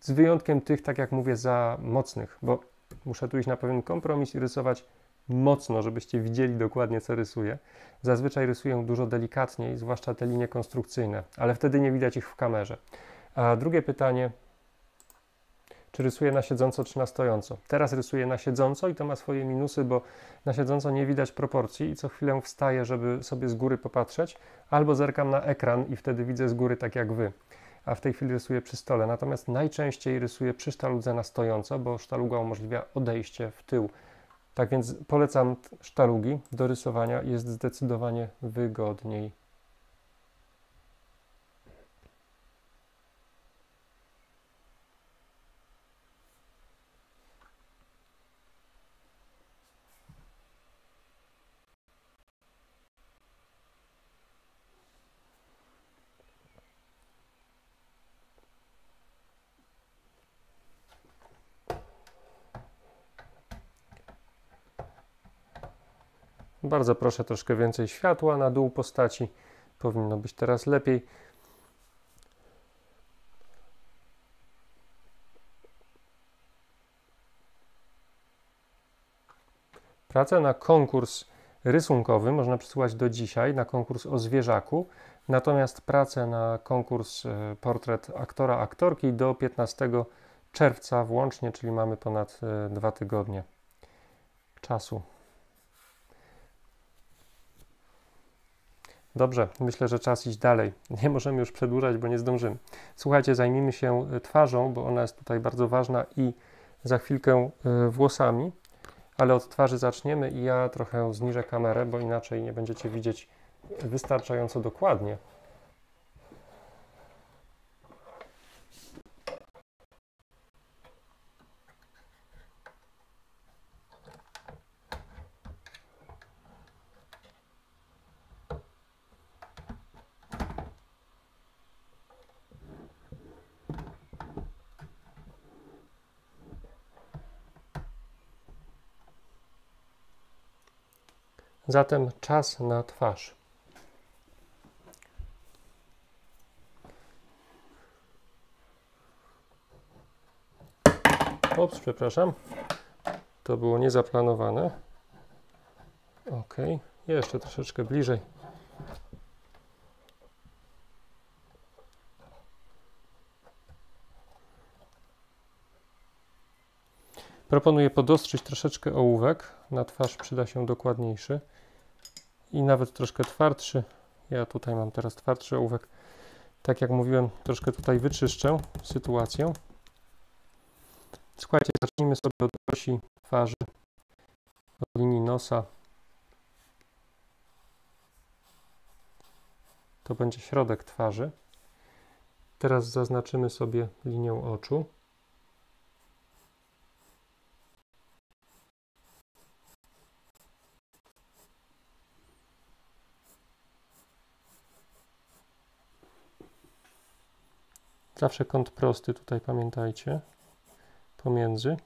z wyjątkiem tych, tak jak mówię, za mocnych, bo muszę tu iść na pewien kompromis i rysować mocno, żebyście widzieli dokładnie, co rysuję. Zazwyczaj rysuję dużo delikatniej, zwłaszcza te linie konstrukcyjne, ale wtedy nie widać ich w kamerze. A drugie pytanie, czy rysuję na siedząco, czy na stojąco? Teraz rysuję na siedząco i to ma swoje minusy, bo na siedząco nie widać proporcji i co chwilę wstaję, żeby sobie z góry popatrzeć, albo zerkam na ekran i wtedy widzę z góry tak jak wy. A w tej chwili rysuję przy stole. Natomiast najczęściej rysuję przy sztaludze na stojąco, bo sztaluga umożliwia odejście w tył. Tak więc polecam sztalugi do rysowania, jest zdecydowanie wygodniej. Bardzo proszę, troszkę więcej światła na dół postaci. Powinno być teraz lepiej. Pracę na konkurs rysunkowy można przesyłać do dzisiaj, na konkurs o zwierzaku. Natomiast pracę na konkurs portret aktora, aktorki do piętnastego czerwca włącznie, czyli mamy ponad dwa tygodnie czasu. Dobrze, myślę, że czas iść dalej. Nie możemy już przedłużać, bo nie zdążymy. Słuchajcie, zajmijmy się twarzą, bo ona jest tutaj bardzo ważna i za chwilkę y, włosami, ale od twarzy zaczniemy i ja trochę zniżę kamerę, bo inaczej nie będziecie widzieć wystarczająco dokładnie. Zatem czas na twarz. Ops, przepraszam. To było niezaplanowane. Ok, jeszcze troszeczkę bliżej. Proponuję podostrzyć troszeczkę ołówek. Na twarz przyda się dokładniejszy. I nawet troszkę twardszy, ja tutaj mam teraz twardszy ołówek, tak jak mówiłem, troszkę tutaj wyczyszczę sytuację. Słuchajcie, zacznijmy sobie od osi twarzy, od linii nosa. To będzie środek twarzy. Teraz zaznaczymy sobie linię oczu. Zawsze kąt prosty tutaj, pamiętajcie, pomiędzy.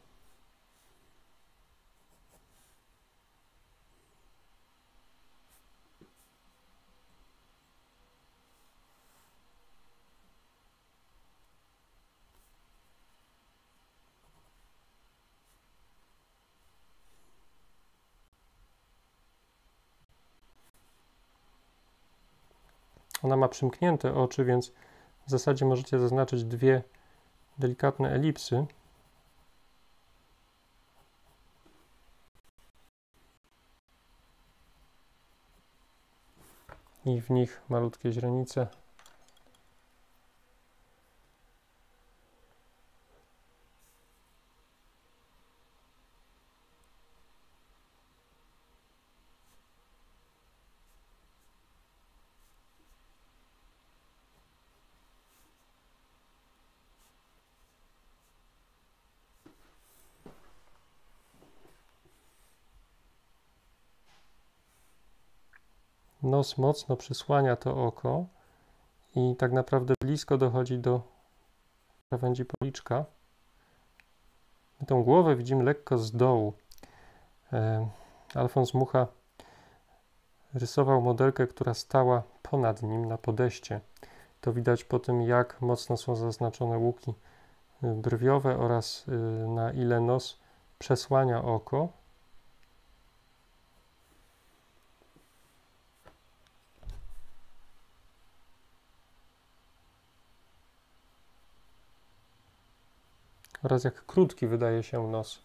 Ona ma przymknięte oczy, więc w zasadzie możecie zaznaczyć dwie delikatne elipsy. I w nich malutkie źrenice. nos mocno przysłania to oko i tak naprawdę blisko dochodzi do krawędzi policzka. My tą głowę widzimy lekko z dołu. Alfons Mucha rysował modelkę, która stała ponad nim na podejście. To widać po tym, jak mocno są zaznaczone łuki brwiowe oraz na ile nos przesłania oko. Oraz jak krótki wydaje się nos.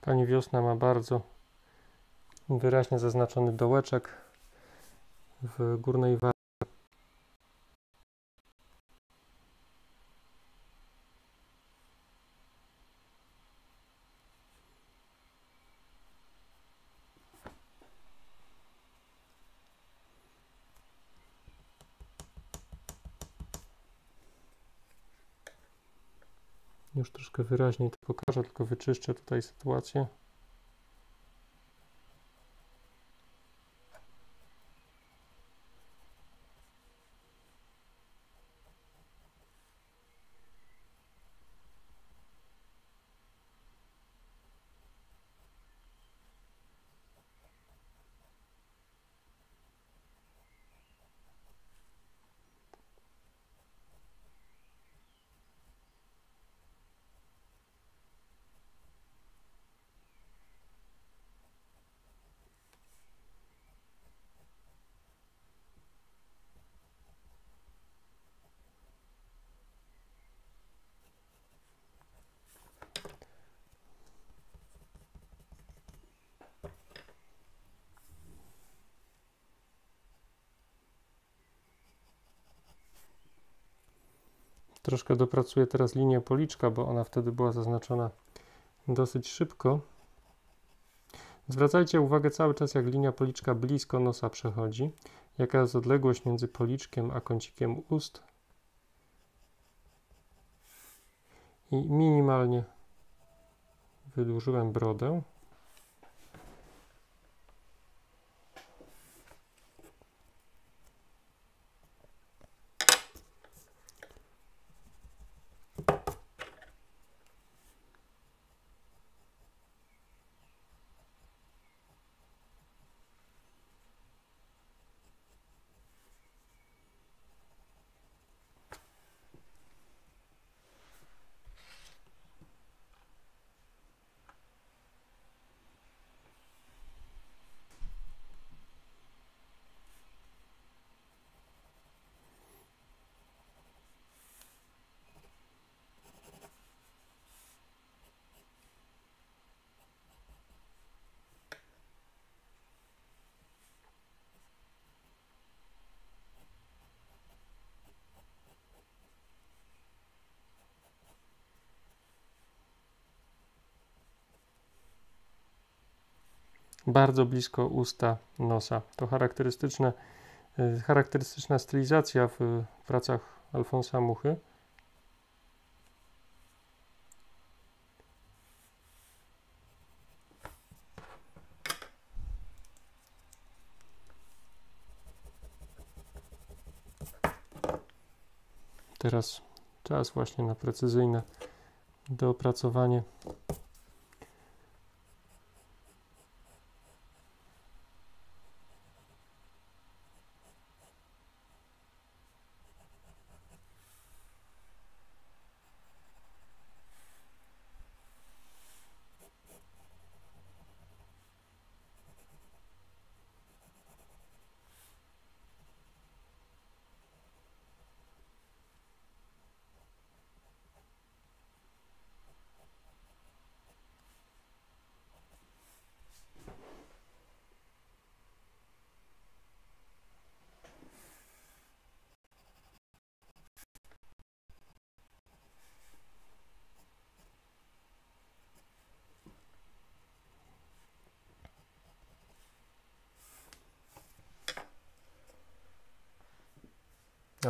Pani Wiosna ma bardzo wyraźnie zaznaczony dołeczek w górnej warstwie. Już troszkę wyraźniej to pokażę, tylko wyczyszczę tutaj sytuację. Troszkę dopracuję teraz linię policzka, bo ona wtedy była zaznaczona dosyć szybko. Zwracajcie uwagę cały czas, jak linia policzka blisko nosa przechodzi, jaka jest odległość między policzkiem a kącikiem ust i minimalnie wydłużyłem brodę. Bardzo blisko usta nosa. To charakterystyczne, charakterystyczna stylizacja w pracach Alfonsa Muchy. Teraz czas właśnie na precyzyjne dopracowanie.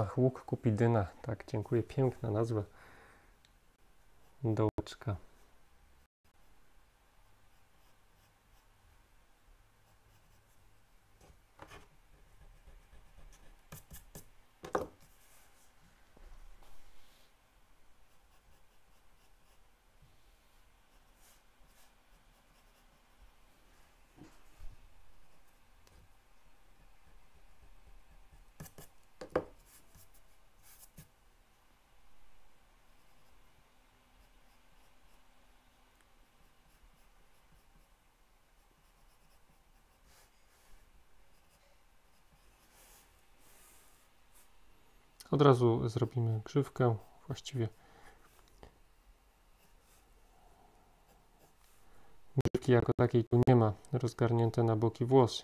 Ach, łuk kupidyna. Tak, dziękuję. Piękna nazwa. Dołeczka. Od razu zrobimy grzywkę, właściwie grzywki jako takiej tu nie ma, rozgarnięte na boki włosy.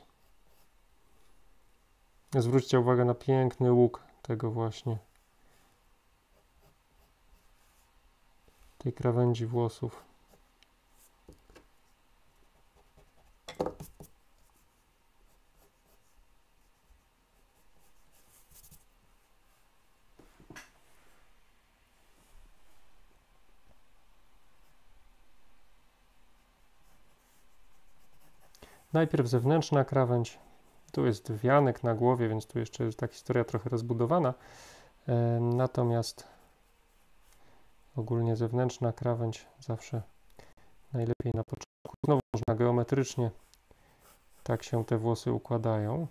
Zwróćcie uwagę na piękny łuk tego właśnie, tej krawędzi włosów. Najpierw zewnętrzna krawędź, tu jest wianek na głowie, więc tu jeszcze jest ta historia trochę rozbudowana, e, natomiast ogólnie zewnętrzna krawędź zawsze najlepiej na początku. Znowu można geometrycznie, tak się te włosy układają.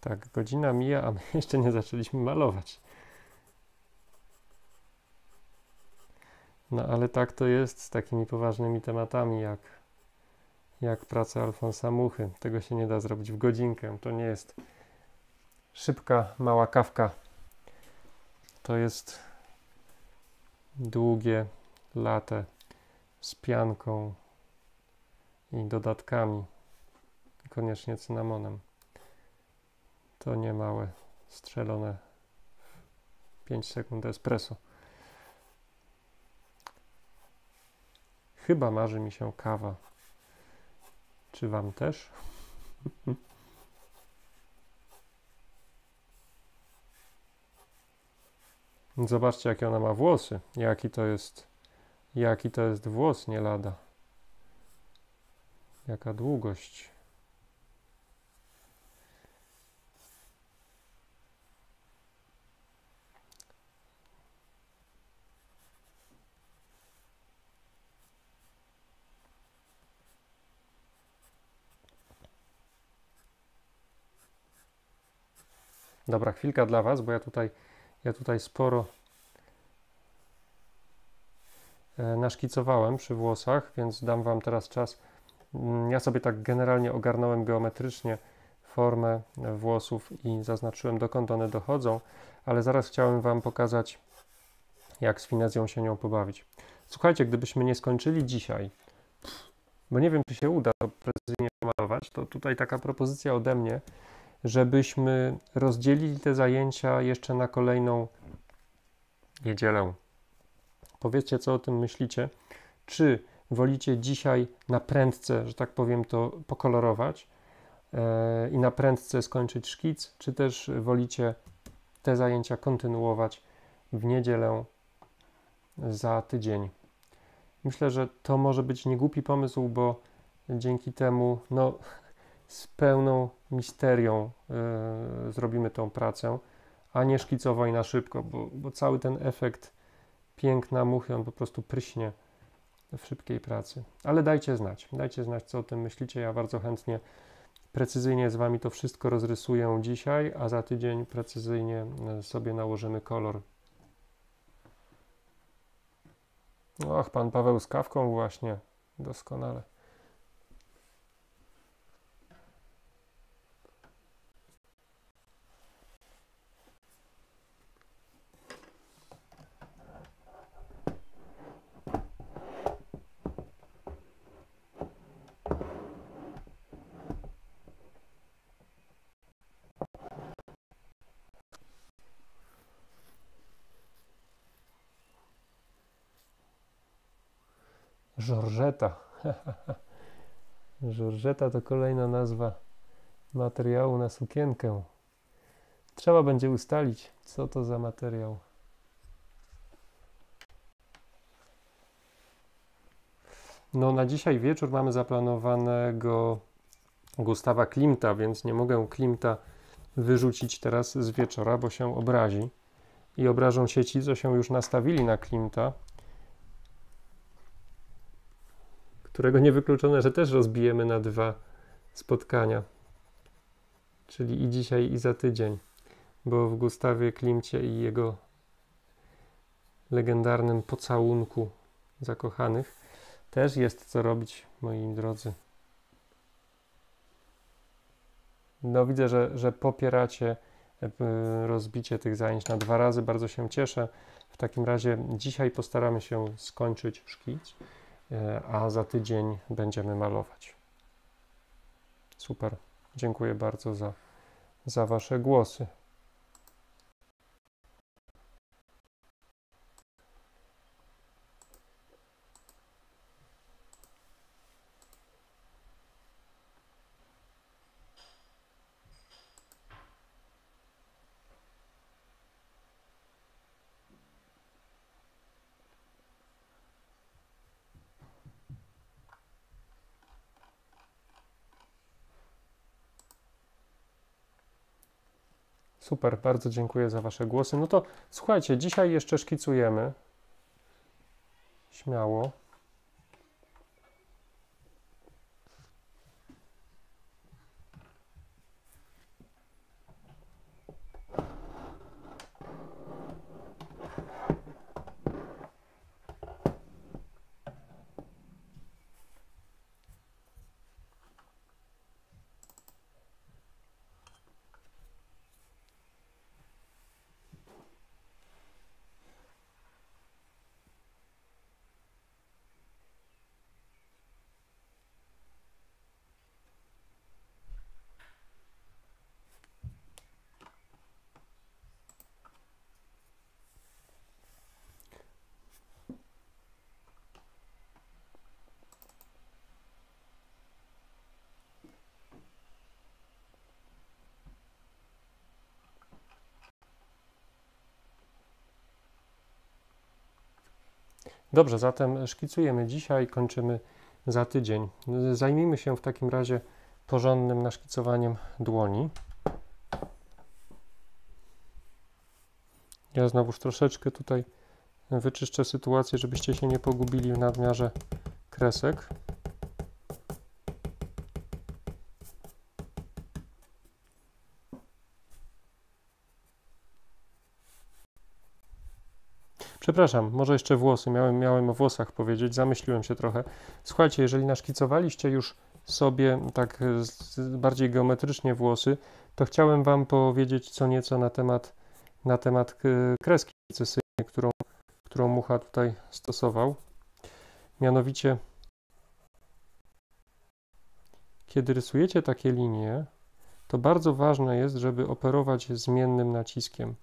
Tak, godzina mija, a my jeszcze nie zaczęliśmy malować. No ale tak to jest z takimi poważnymi tematami jak, jak praca Alfonsa Muchy. Tego się nie da zrobić w godzinkę. To nie jest szybka, mała kawka. To jest długie latte z pianką i dodatkami. Koniecznie cynamonem. To nie małe, strzelone w pięć sekund espresso. Chyba marzy mi się kawa. Czy wam też? Zobaczcie, jakie ona ma włosy. Jaki to jest, jaki to jest włos, nie lada. Jaka długość. Dobra, chwilka dla was, bo ja tutaj, ja tutaj sporo naszkicowałem przy włosach, więc dam wam teraz czas. Ja sobie tak generalnie ogarnąłem geometrycznie formę włosów i zaznaczyłem, dokąd one dochodzą, ale zaraz chciałem wam pokazać, jak z finezją się nią pobawić. Słuchajcie, gdybyśmy nie skończyli dzisiaj, bo nie wiem, czy się uda to precyzyjnie pomalować, to tutaj taka propozycja ode mnie, żebyśmy rozdzielili te zajęcia jeszcze na kolejną niedzielę. Powiedzcie, co o tym myślicie. Czy wolicie dzisiaj na prędce, że tak powiem, to pokolorować yy, i na prędce skończyć szkic, czy też wolicie te zajęcia kontynuować w niedzielę za tydzień. Myślę, że to może być niegłupi pomysł, bo dzięki temu, no, z pełną misterią y, zrobimy tą pracę, a nie szkicowo i na szybko, bo, bo cały ten efekt piękna muchy, on po prostu pryśnie w szybkiej pracy. Ale dajcie znać, dajcie znać, co o tym myślicie. Ja bardzo chętnie precyzyjnie z wami to wszystko rozrysuję dzisiaj, a za tydzień precyzyjnie sobie nałożymy kolor. Och, pan Paweł z kawką właśnie, doskonale. Żorżeta. Żorżeta to kolejna nazwa materiału na sukienkę. Trzeba będzie ustalić, co to za materiał. No, na dzisiaj wieczór mamy zaplanowanego Gustawa Klimta, więc nie mogę Klimta wyrzucić teraz z wieczora, bo się obrazi. I obrażą się ci, co się już nastawili na Klimta, którego niewykluczone, że też rozbijemy na dwa spotkania. Czyli i dzisiaj, i za tydzień. Bo w Gustawie Klimcie i jego legendarnym pocałunku zakochanych też jest co robić, moi drodzy. No widzę, że, że popieracie rozbicie tych zajęć na dwa razy. Bardzo się cieszę. W takim razie dzisiaj postaramy się skończyć szkic, a za tydzień będziemy malować. Super. Dziękuję bardzo za, za Wasze głosy. Super, bardzo dziękuję za Wasze głosy. No to słuchajcie, dzisiaj jeszcze szkicujemy. Śmiało. Dobrze, zatem szkicujemy dzisiaj, kończymy za tydzień. Zajmijmy się w takim razie porządnym naszkicowaniem dłoni. Ja znowuż troszeczkę tutaj wyczyszczę sytuację, żebyście się nie pogubili w nadmiarze kresek. Przepraszam, może jeszcze włosy, miałem, miałem o włosach powiedzieć, zamyśliłem się trochę. Słuchajcie, jeżeli naszkicowaliście już sobie tak bardziej geometrycznie włosy, to chciałem Wam powiedzieć co nieco na temat, na temat kreski precizyjnej, którą, którą Mucha tutaj stosował. Mianowicie, kiedy rysujecie takie linie, to bardzo ważne jest, żeby operować zmiennym naciskiem.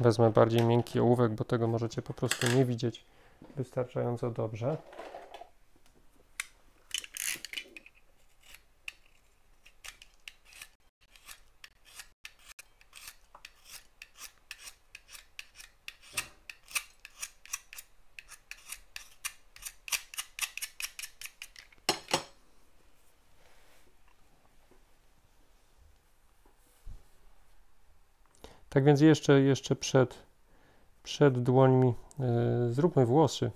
Wezmę bardziej miękki ołówek, bo tego możecie po prostu nie widzieć wystarczająco dobrze. Tak więc jeszcze, jeszcze przed, przed dłońmi yy, zróbmy włosy,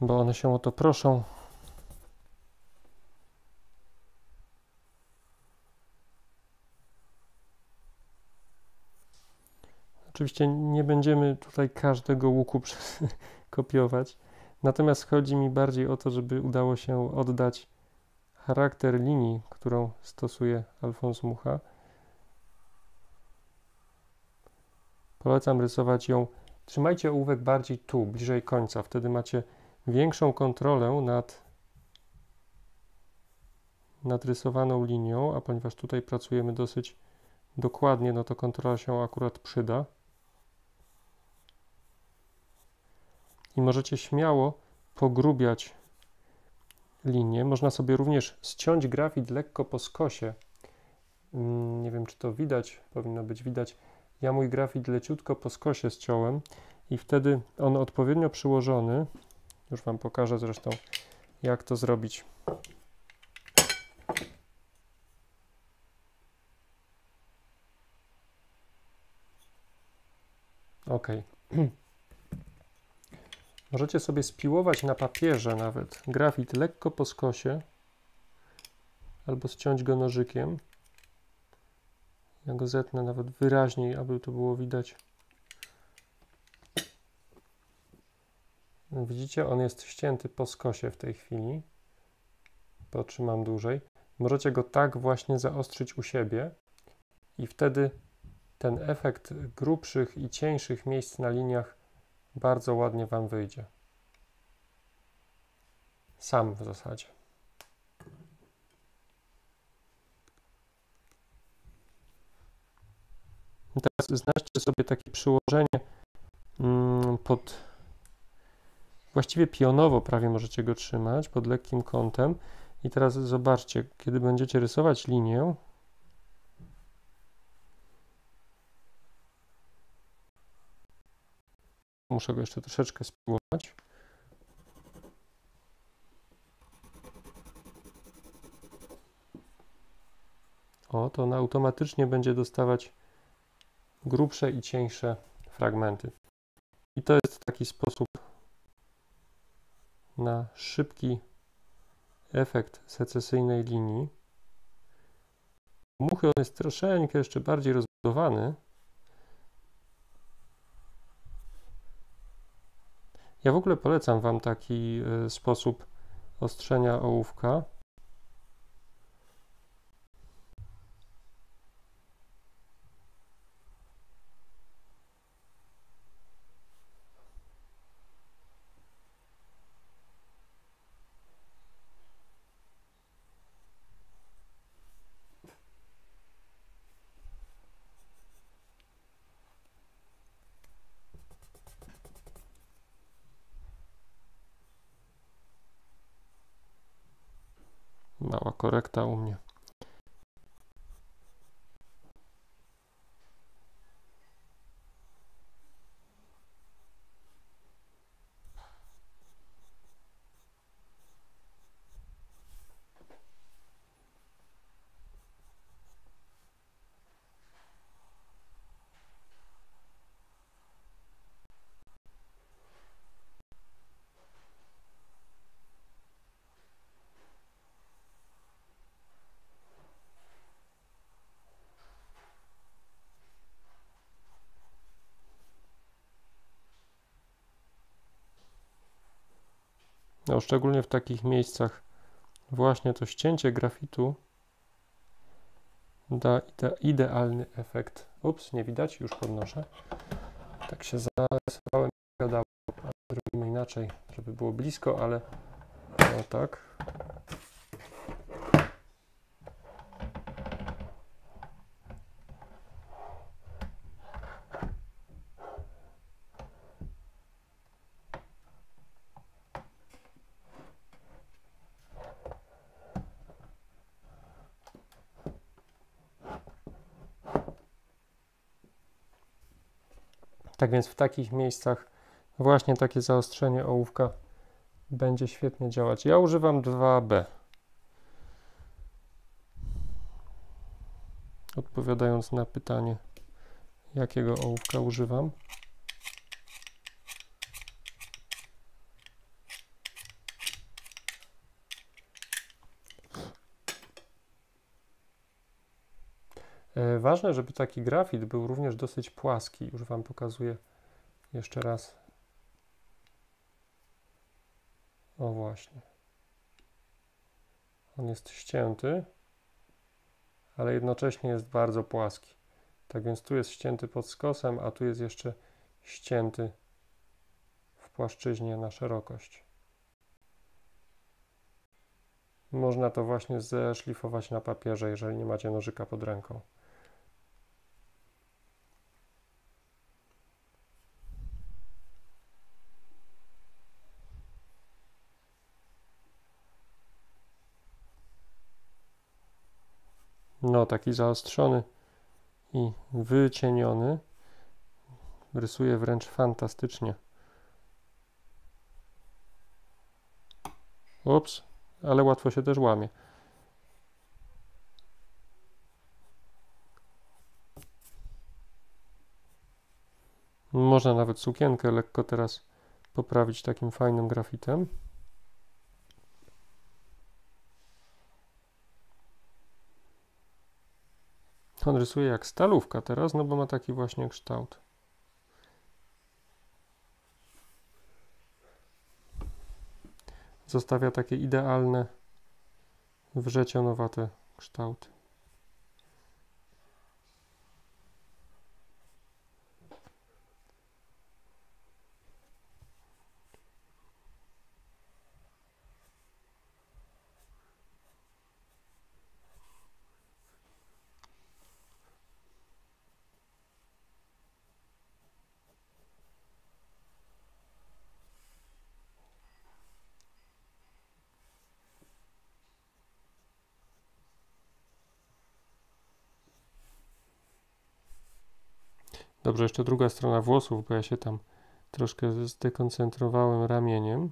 bo one się o to proszą. Oczywiście nie będziemy tutaj każdego łuku kopiować, natomiast chodzi mi bardziej o to, żeby udało się oddać charakter linii, którą stosuje Alfons Mucha. Polecam rysować ją, trzymajcie ołówek bardziej tu, bliżej końca, wtedy macie większą kontrolę nad, nad rysowaną linią, a ponieważ tutaj pracujemy dosyć dokładnie, no to kontrola się akurat przyda. I możecie śmiało pogrubiać linię. Można sobie również ściąć grafit lekko po skosie. Nie wiem, czy to widać, powinno być widać. Ja mój grafit leciutko po skosie ściąłem i wtedy on odpowiednio przyłożony. Już Wam pokażę zresztą, jak to zrobić. Ok. Możecie sobie spiłować na papierze nawet grafit lekko po skosie albo ściąć go nożykiem. Ja go zetnę nawet wyraźniej, aby to było widać. Widzicie, on jest ścięty po skosie w tej chwili. Potrzymam dłużej. Możecie go tak właśnie zaostrzyć u siebie i wtedy ten efekt grubszych i cieńszych miejsc na liniach bardzo ładnie Wam wyjdzie. Sam w zasadzie. I teraz znaczcie sobie takie przyłożenie pod, właściwie pionowo prawie możecie go trzymać, pod lekkim kątem. I teraz zobaczcie, kiedy będziecie rysować linię, muszę go jeszcze troszeczkę spiłować. O, to on automatycznie będzie dostawać grubsze i cieńsze fragmenty. I to jest taki sposób na szybki efekt secesyjnej linii. U muchy on jest troszeczkę jeszcze bardziej rozbudowany. Ja w ogóle polecam Wam taki y, sposób ostrzenia ołówka. Mała korekta u mnie. No, szczególnie w takich miejscach właśnie to ścięcie grafitu da ide- idealny efekt. Ups, nie widać, już podnoszę. Tak się zarysowałem, gadało, zrobimy inaczej, żeby było blisko, ale no tak. Tak więc w takich miejscach właśnie takie zaostrzenie ołówka będzie świetnie działać. Ja używam dwa B. Odpowiadając na pytanie, jakiego ołówka używam. Ważne, żeby taki grafit był również dosyć płaski. Już Wam pokazuję jeszcze raz. O właśnie. On jest ścięty, ale jednocześnie jest bardzo płaski. Tak więc tu jest ścięty pod skosem, a tu jest jeszcze ścięty w płaszczyźnie na szerokość. Można to właśnie zeszlifować na papierze, jeżeli nie macie nożyka pod ręką. No, taki zaostrzony i wycieniony. Rysuje wręcz fantastycznie. Ups, ale łatwo się też łamie. Można nawet sukienkę lekko teraz poprawić takim fajnym grafitem. On rysuje jak stalówka teraz, no bo ma taki właśnie kształt. Zostawia takie idealne, wrzecionowate kształty. Dobrze, jeszcze druga strona włosów, bo ja się tam troszkę zdekoncentrowałem ramieniem.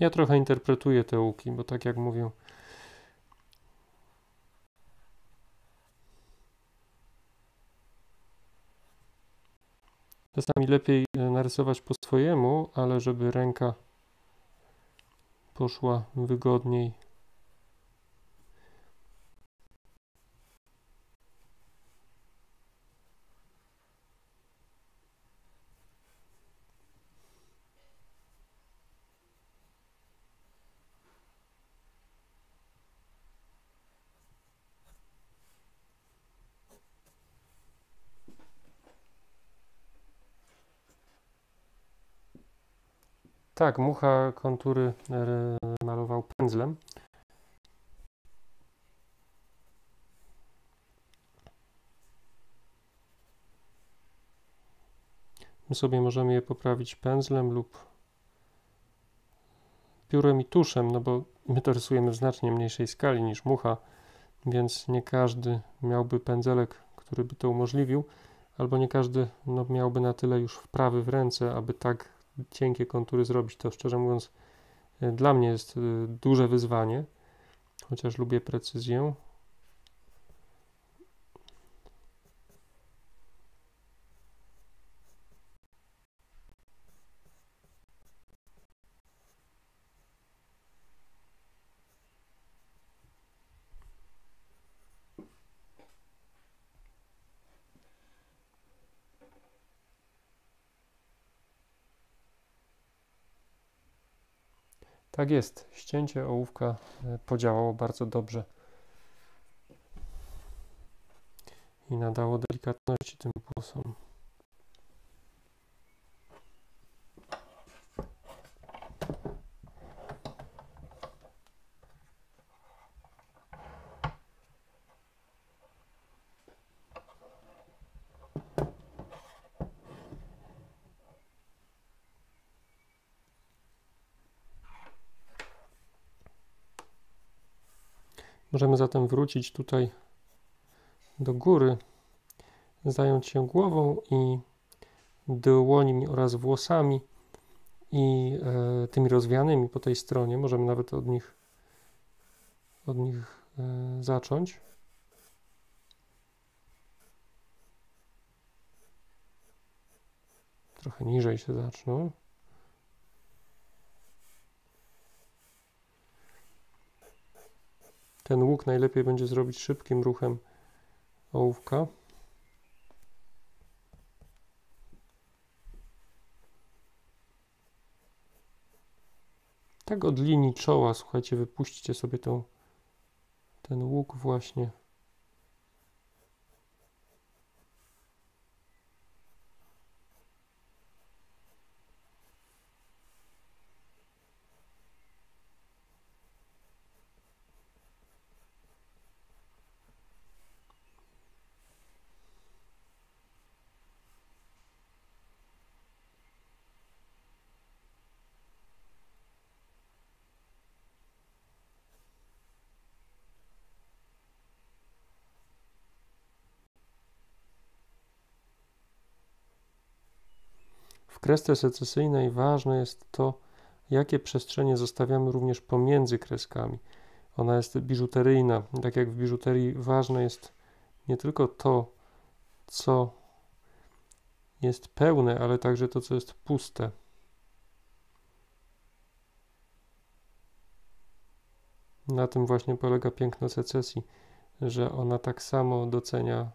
Ja trochę interpretuję te łuki, bo tak jak mówię, czasami lepiej narysować po swojemu, ale żeby ręka poszła wygodniej. Tak, Mucha kontury malował pędzlem. My sobie możemy je poprawić pędzlem lub piórem i tuszem, no bo my to rysujemy w znacznie mniejszej skali niż Mucha, więc nie każdy miałby pędzelek, który by to umożliwił, albo nie każdy no, miałby na tyle już wprawy w ręce, aby tak cienkie kontury zrobić. To szczerze mówiąc dla mnie jest duże wyzwanie, chociaż lubię precyzję. Tak jest, ścięcie ołówka podziałało bardzo dobrze i nadało delikatności tym włosom. Możemy zatem wrócić tutaj do góry, zająć się głową i dłońmi oraz włosami i e, tymi rozwianymi po tej stronie. Możemy nawet od nich, od nich e, zacząć. Trochę niżej się zaczną. Ten łuk najlepiej będzie zrobić szybkim ruchem ołówka. Tak od linii czoła, słuchajcie, wypuśćcie sobie tą, ten łuk właśnie. kresce secesyjnej ważne jest to, jakie przestrzenie zostawiamy również pomiędzy kreskami. Ona jest biżuteryjna. Tak jak w biżuterii ważne jest nie tylko to, co jest pełne, ale także to, co jest puste. Na tym właśnie polega piękno secesji, że ona tak samo docenia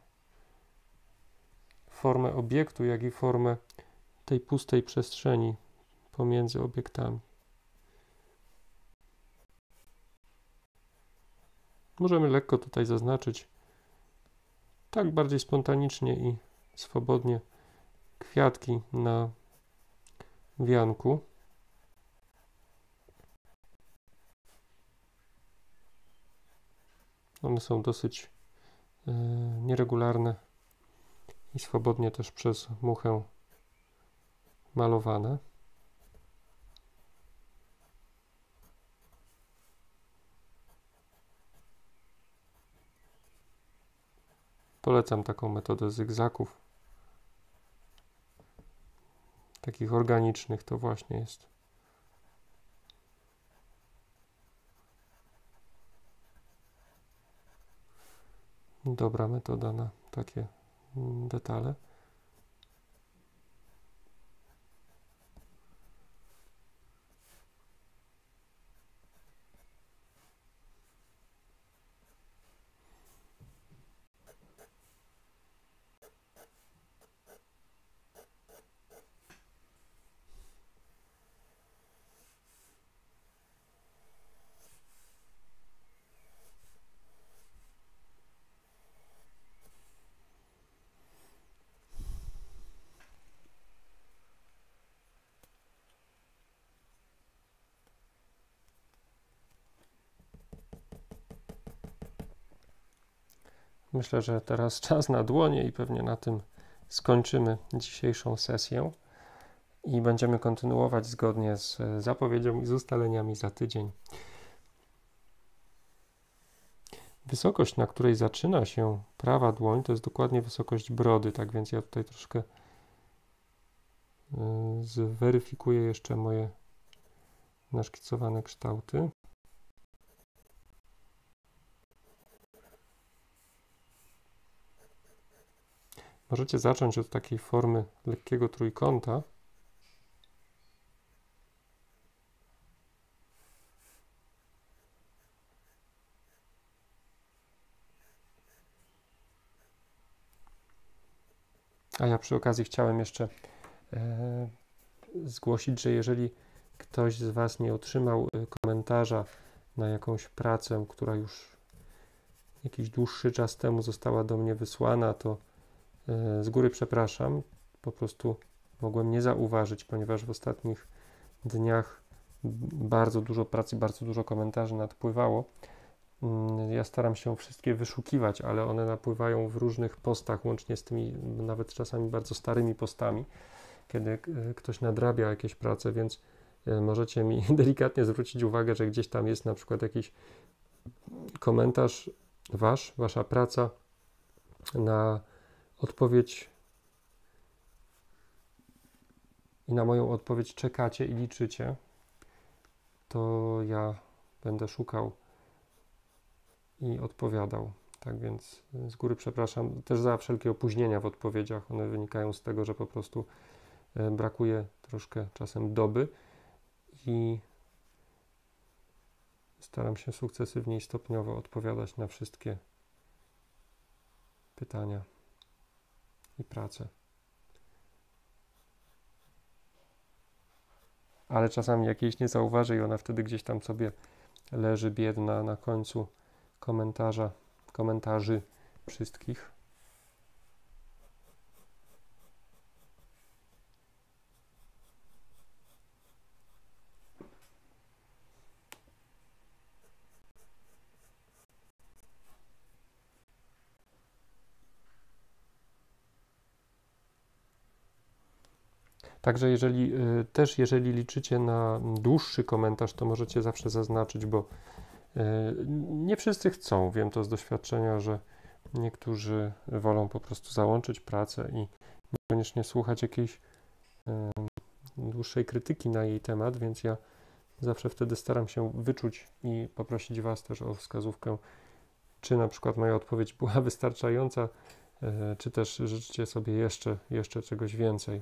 formę obiektu, jak i formę tej pustej przestrzeni pomiędzy obiektami. Możemy lekko tutaj zaznaczyć, tak bardziej spontanicznie i swobodnie, kwiatki na wianku. One są dosyć y, nieregularne i swobodnie też przez muchę malowane. Polecam taką metodę zygzaków, takich organicznych to właśnie jest. Dobra metoda na takie detale. Myślę, że teraz czas na dłonie i pewnie na tym skończymy dzisiejszą sesję i będziemy kontynuować zgodnie z zapowiedzią i z ustaleniami za tydzień. Wysokość, na której zaczyna się prawa dłoń, to jest dokładnie wysokość brody, tak więc ja tutaj troszkę zweryfikuję jeszcze moje naszkicowane kształty. Możecie zacząć od takiej formy lekkiego trójkąta. A ja przy okazji chciałem jeszcze e, zgłosić, że jeżeli ktoś z Was nie otrzymał komentarza na jakąś pracę, która już jakiś dłuższy czas temu została do mnie wysłana, to z góry przepraszam, po prostu mogłem nie zauważyć, ponieważ w ostatnich dniach bardzo dużo pracy, bardzo dużo komentarzy nadpływało. Ja staram się wszystkie wyszukiwać, ale one napływają w różnych postach, łącznie z tymi nawet czasami bardzo starymi postami, kiedy ktoś nadrabia jakieś prace, więc możecie mi delikatnie zwrócić uwagę, że gdzieś tam jest na przykład jakiś komentarz wasz, wasza praca na odpowiedź i na moją odpowiedź czekacie i liczycie, to ja będę szukał i odpowiadał. Tak więc z góry przepraszam też za wszelkie opóźnienia w odpowiedziach. One wynikają z tego, że po prostu brakuje troszkę czasem doby i staram się sukcesywnie i stopniowo odpowiadać na wszystkie pytania i pracę. Ale czasami jakiejś nie zauważy i ona wtedy gdzieś tam sobie leży biedna na końcu komentarza, komentarzy wszystkich. Także jeżeli, też jeżeli liczycie na dłuższy komentarz, to możecie zawsze zaznaczyć, bo nie wszyscy chcą. Wiem to z doświadczenia, że niektórzy wolą po prostu załączyć pracę i niekoniecznie słuchać jakiejś dłuższej krytyki na jej temat, więc ja zawsze wtedy staram się wyczuć i poprosić Was też o wskazówkę, czy na przykład moja odpowiedź była wystarczająca, czy też życzycie sobie jeszcze, jeszcze czegoś więcej.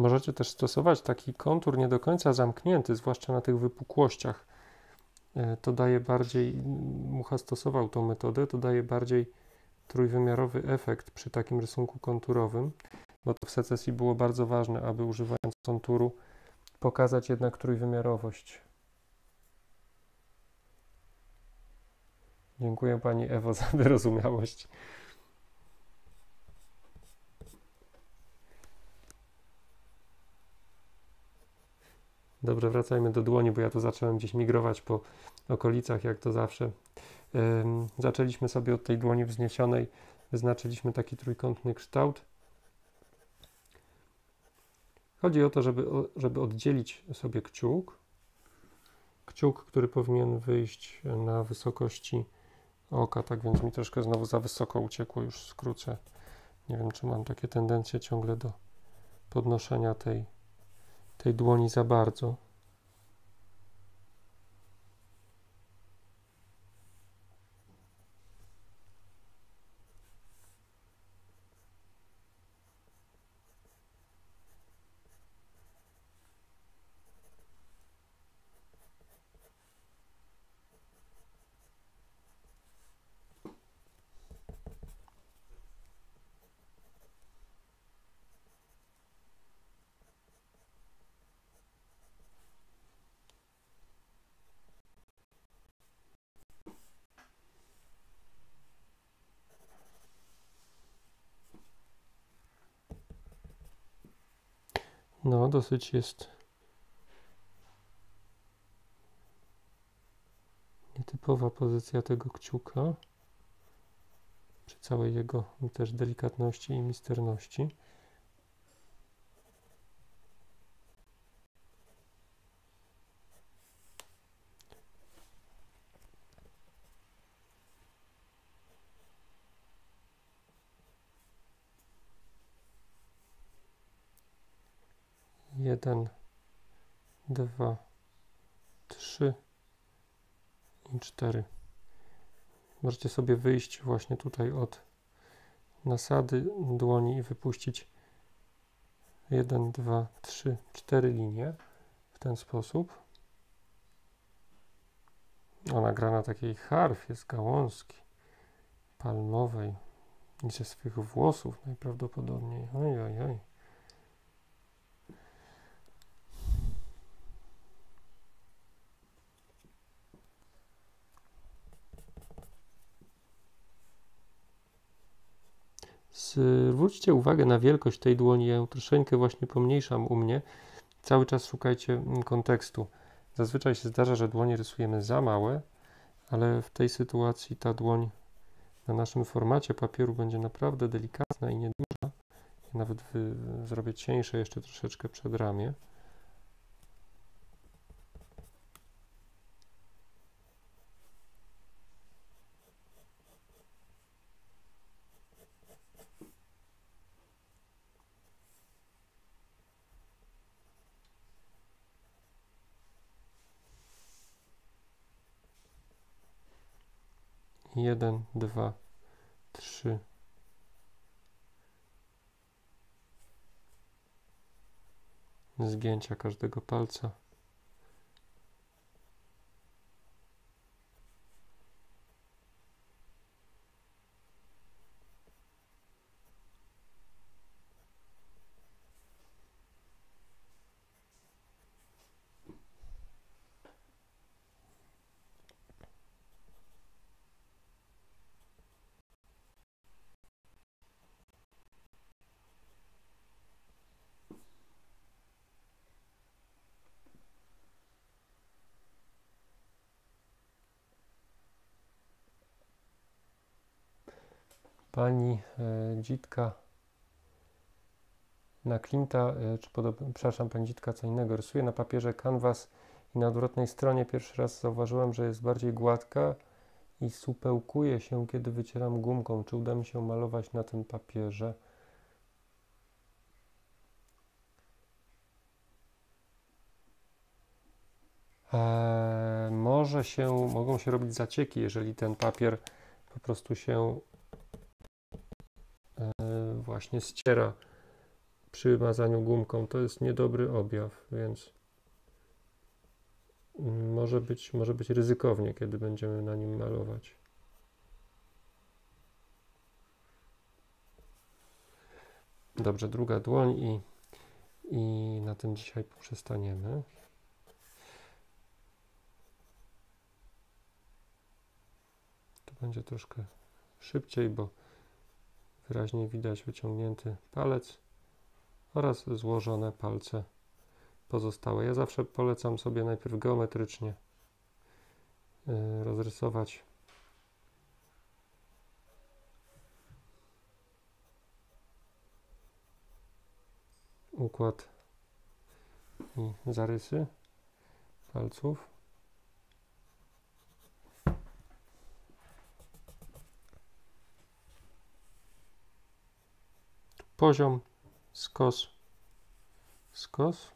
Możecie też stosować taki kontur nie do końca zamknięty, zwłaszcza na tych wypukłościach. To daje bardziej, Mucha stosował tą metodę, to daje bardziej trójwymiarowy efekt przy takim rysunku konturowym, bo to w secesji było bardzo ważne, aby używając konturu pokazać jednak trójwymiarowość. Dziękuję Pani Ewo za wyrozumiałość. Dobrze, wracajmy do dłoni, bo ja tu zacząłem gdzieś migrować po okolicach, jak to zawsze. Ym, zaczęliśmy sobie od tej dłoni wzniesionej, wyznaczyliśmy taki trójkątny kształt. Chodzi o to, żeby, żeby oddzielić sobie kciuk. Kciuk, który powinien wyjść na wysokości oka, tak więc mi troszkę znowu za wysoko uciekło, już skrócę. Nie wiem, czy mam takie tendencje ciągle do podnoszenia tej tej dłoni za bardzo. No, dosyć jest nietypowa pozycja tego kciuka, przy całej jego też delikatności i misterności. Jeden, dwa, trzy i cztery. Możecie sobie wyjść właśnie tutaj od nasady dłoni i wypuścić jeden, dwa, trzy, cztery linie w ten sposób. Ona gra na takiej harfie z gałązki palmowej i ze swych włosów najprawdopodobniej. Oj, oj, oj. Zwróćcie uwagę na wielkość tej dłoni, ja ją troszeczkę właśnie pomniejszam u mnie. Cały czas szukajcie kontekstu. Zazwyczaj się zdarza, że dłonie rysujemy za małe, ale w tej sytuacji ta dłoń na naszym formacie papieru będzie naprawdę delikatna i nieduża. Ja nawet wy, zrobię cieńsze jeszcze troszeczkę przed ramię. jeden, dwa, trzy, zdjęcia każdego palca. Pani e, Dzitka na Klimta, e, czy podobno, przepraszam, pani Dzitka co innego rysuje na papierze kanwas i na odwrotnej stronie pierwszy raz zauważyłam, że jest bardziej gładka i supełkuje się, kiedy wycieram gumką. Czy uda mi się malować na tym papierze? E, może się, mogą się robić zacieki, jeżeli ten papier po prostu się właśnie ściera przy mazaniu gumką. To jest niedobry objaw, więc może być, może być ryzykownie, kiedy będziemy na nim malować. Dobrze, druga dłoń i, i na tym dzisiaj poprzestaniemy. To będzie troszkę szybciej, bo wyraźnie widać wyciągnięty palec oraz złożone palce pozostałe. Ja zawsze polecam sobie najpierw geometrycznie rozrysować układ i zarysy palców. Poziom, skos, skos.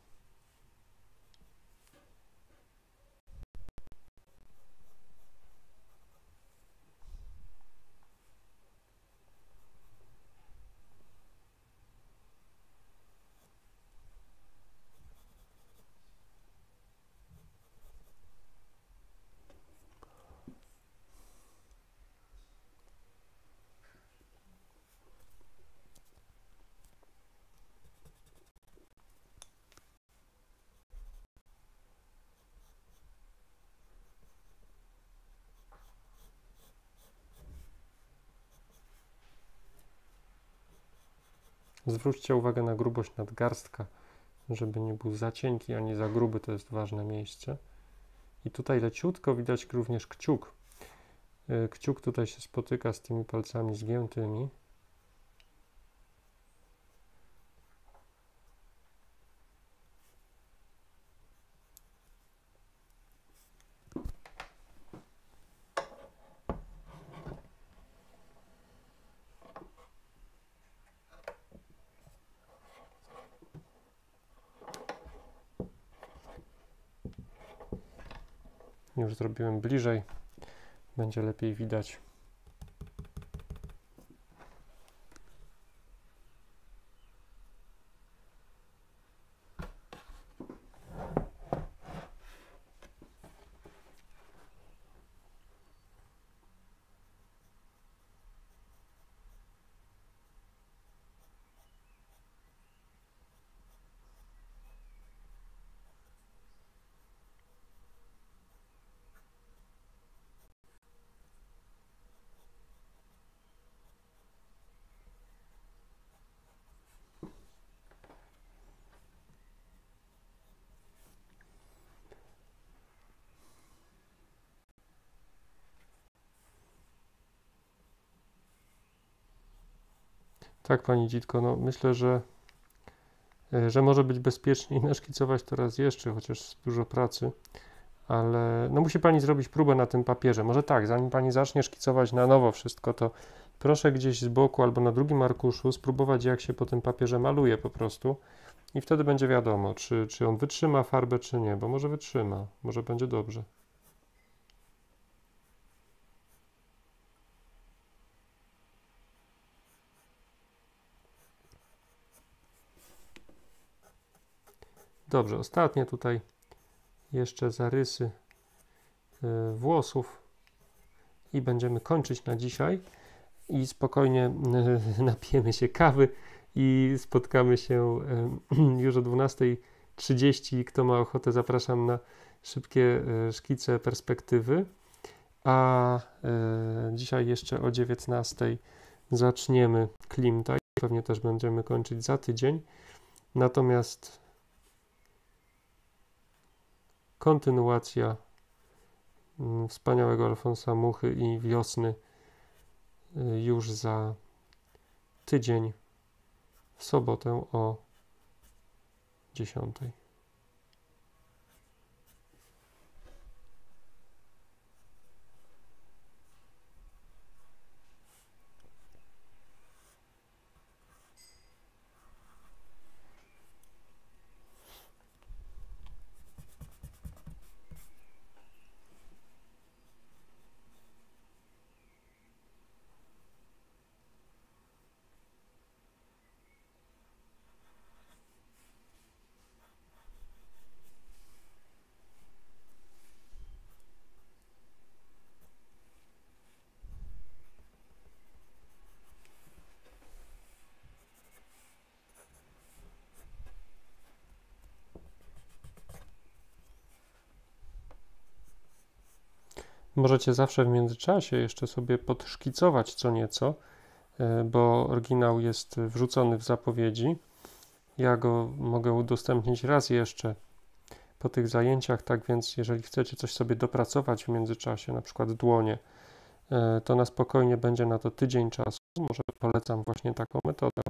Zwróćcie uwagę na grubość nadgarstka, żeby nie był za cienki ani za gruby, to jest ważne miejsce. I tutaj leciutko widać również kciuk. Kciuk tutaj się spotyka z tymi palcami zgiętymi. Już zrobiłem bliżej, będzie lepiej widać. Tak, pani Dzitko, no myślę, że, że może być bezpieczniej naszkicować to raz jeszcze, chociaż dużo pracy, ale no musi pani zrobić próbę na tym papierze. Może tak, zanim pani zacznie szkicować na nowo wszystko, to proszę gdzieś z boku albo na drugim arkuszu spróbować, jak się po tym papierze maluje po prostu i wtedy będzie wiadomo, czy, czy on wytrzyma farbę, czy nie, bo może wytrzyma, może będzie dobrze. Dobrze, ostatnie tutaj jeszcze zarysy włosów i będziemy kończyć na dzisiaj i spokojnie napijemy się kawy i spotkamy się już o dwunastej trzydzieści. Kto ma ochotę, zapraszam na szybkie szkice perspektywy, a dzisiaj jeszcze o dziewiętnastej zaczniemy Klimta. Pewnie też będziemy kończyć za tydzień, natomiast kontynuacja wspaniałego Alfonsa Muchy i wiosny już za tydzień w sobotę o dziesiątej. Możecie zawsze w międzyczasie jeszcze sobie podszkicować co nieco, bo oryginał jest wrzucony w zapowiedzi. Ja go mogę udostępnić raz jeszcze po tych zajęciach, tak więc jeżeli chcecie coś sobie dopracować w międzyczasie, na przykład dłonie, to na spokojnie będzie na to tydzień czasu. Może polecam właśnie taką metodę.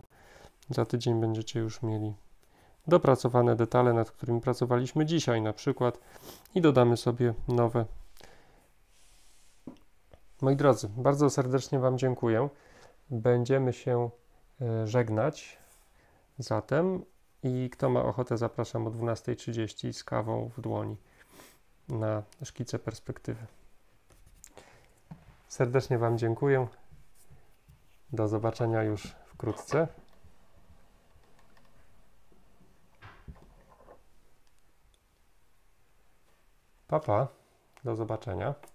Za tydzień będziecie już mieli dopracowane detale, nad którymi pracowaliśmy dzisiaj na przykład, i dodamy sobie nowe. Moi drodzy, bardzo serdecznie Wam dziękuję. Będziemy się żegnać zatem i kto ma ochotę, zapraszam o dwunastej trzydzieści z kawą w dłoni na szkice perspektywy. Serdecznie Wam dziękuję. Do zobaczenia już wkrótce. Pa, pa. Do zobaczenia.